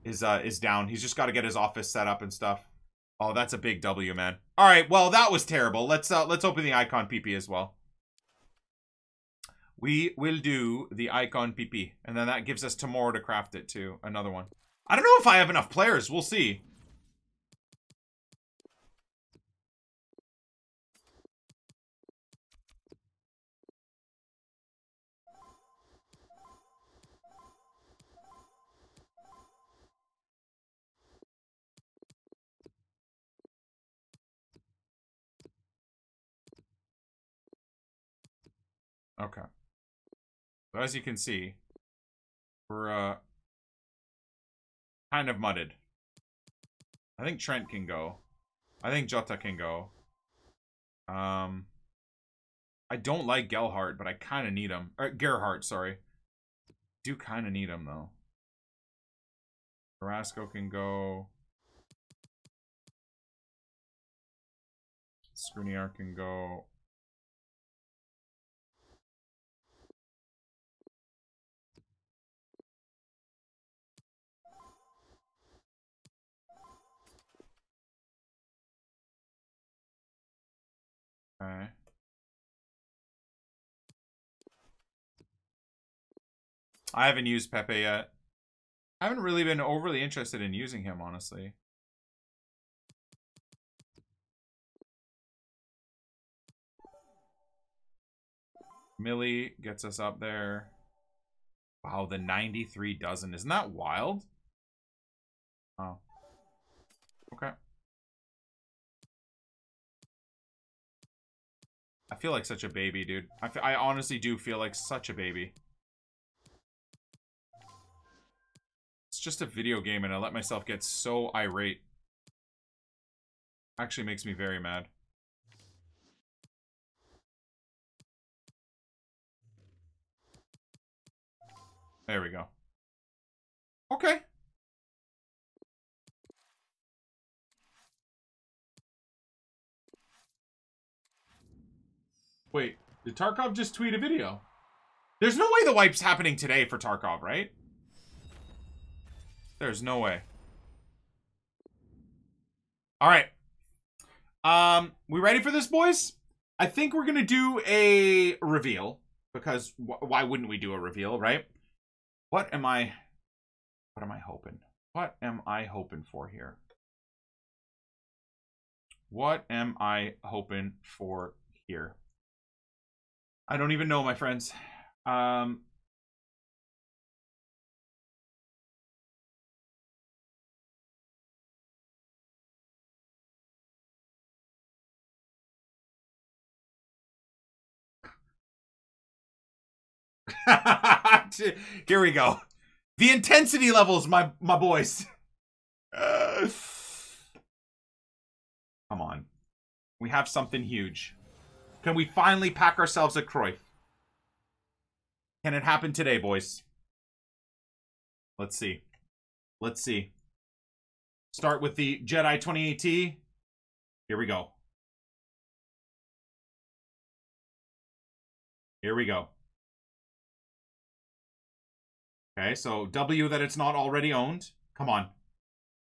is down. He's just got to get his office set up and stuff. Oh, that's a big W, man. All right, well, that was terrible. Let's open the icon PP as well. We will do the icon PP, and then that gives us tomorrow to craft it to another one. I don't know if I have enough players. We'll see. Okay. So as you can see, we're kind of mudded. I think Trent can go. I think Jota can go. I don't like Gelhardt, but I kind of need him. Or Gerhardt, sorry. Do kind of need him though. Carrasco can go. Skriniar can go. Alright. I haven't used Pepe yet. I haven't really been overly interested in using him, honestly. Millie gets us up there. Wow, the 93 dozen. Isn't that wild? Oh. Okay. I feel like such a baby, dude. I honestly do feel like such a baby. It's just a video game and I let myself get so irate. Actually makes me very mad. There we go. Okay. Wait, did Tarkov just tweet a video? There's no way the wipe's happening today for Tarkov, right? There's no way. All right. We ready for this, boys? I think we're going to do a reveal because why wouldn't we do a reveal, right? What am I hoping? What am I hoping for here? What am I hoping for here? I don't even know, my friends. Here we go. The intensity levels, my boys. Come on. We have something huge. Can we finally pack ourselves a Cruyff? Can it happen today, boys? Let's see. Let's see. Start with the Jedi28T. Here we go. Here we go. Okay, so W that it's not already owned. Come on.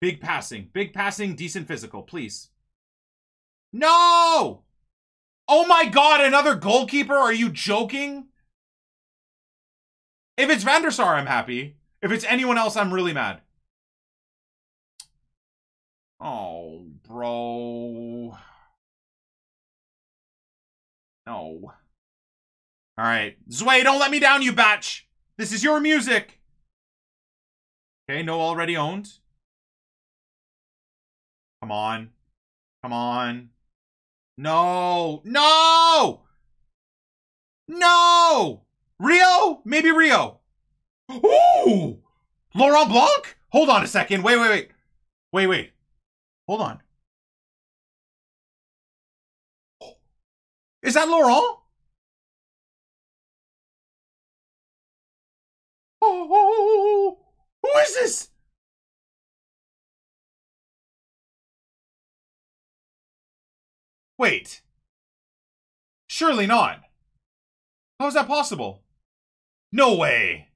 Big passing. Big passing, decent physical, please. No! Oh my god, another goalkeeper? Are you joking? If it's Van der Sar, I'm happy. If it's anyone else, I'm really mad. Oh, bro. No. Alright. Zwei, don't let me down, you batch! This is your music. Okay, no already owned. Come on. Come on. No. No! No! Rio? Maybe Rio. Ooh! Laurent Blanc? Hold on a second. Wait. Wait. Hold on. Is that Laurent? Oh, who is this? Wait. Surely not. How is that possible? No way.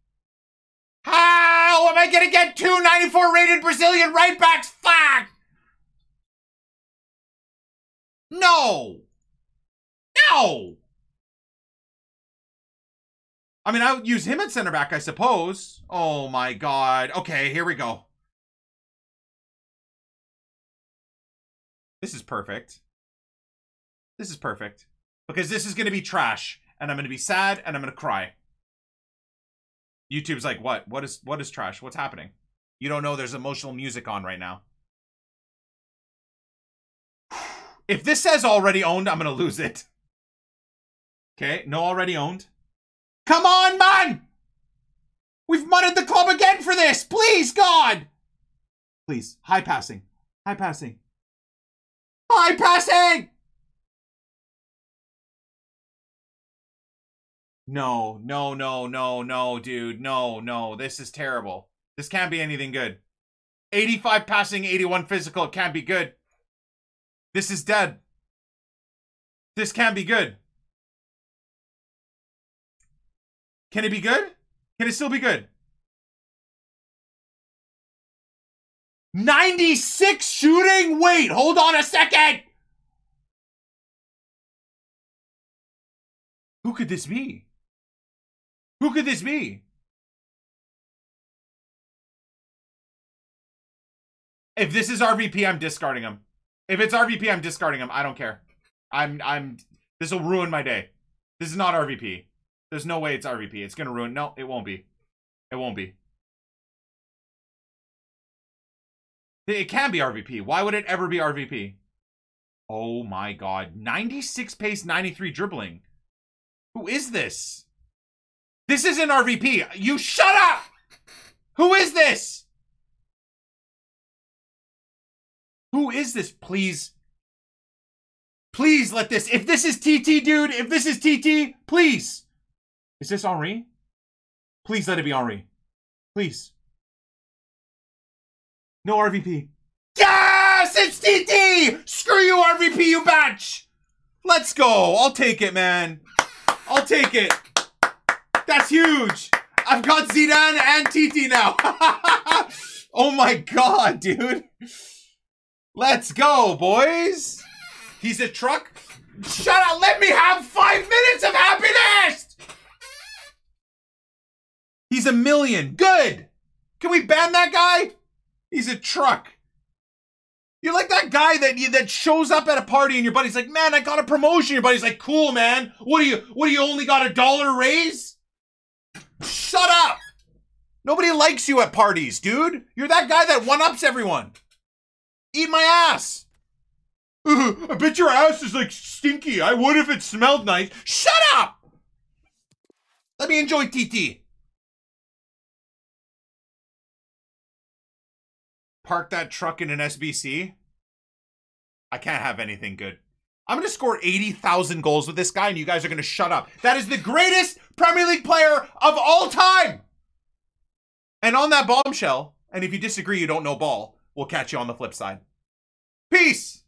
How am I going to get 294 rated Brazilian right backs? Fuck! No. No. I mean, I would use him at center back, I suppose. Oh, my God. Okay, here we go. This is perfect. This is perfect. Because this is going to be trash. And I'm going to be sad, and I'm going to cry. YouTube's like, what? What is trash? What's happening? You don't know there's emotional music on right now. If this says already owned, I'm going to lose it. Okay, no already owned. Come on, man! We've mudded the club again for this! Please, God! Please. High passing. High passing. High passing! No, dude. No. This is terrible. This can't be anything good. 85 passing, 81 physical. It can't be good. This is dead. This can't be good. Can it be good? Can it still be good? 96 shooting? Wait, hold on a second. Who could this be? Who could this be? If this is RVP, I'm discarding him. If it's RVP, I'm discarding him. I don't care. This will ruin my day. This is not RVP. There's no way it's RVP. It's going to ruin. No, it won't be. It won't be. It can be RVP. Why would it ever be RVP? Oh my god. 96 pace, 93 dribbling. Who is this? This isn't RVP. You shut up! Who is this? Who is this? Please. Please let this. If this is TT, dude. If this is TT, please. Is this Henry? Please let it be Henry. Please. No RVP. Yes! It's TT! Screw you, RVP, you batch! Let's go. I'll take it, man. I'll take it. That's huge. I've got Zidane and TT now. Oh my god, dude. Let's go, boys. He's a truck. Shut up. Let me have 5 minutes of happiness. He's a million. Good. Can we ban that guy? He's a truck. You're like that guy that shows up at a party and your buddy's like, man, I got a promotion. Your buddy's like, cool, man. What do you only got $1 raise? Shut up. Nobody likes you at parties, dude. You're that guy that one-ups everyone. Eat my ass. I bet your ass is like stinky. I would if it smelled nice. Shut up. Let me enjoy TT. Park that truck in an SBC. I can't have anything good. I'm going to score 80,000 goals with this guy and you guys are going to shut up. That is the greatest Premier League player of all time. And on that bombshell, and if you disagree, you don't know ball, we'll catch you on the flip side. Peace.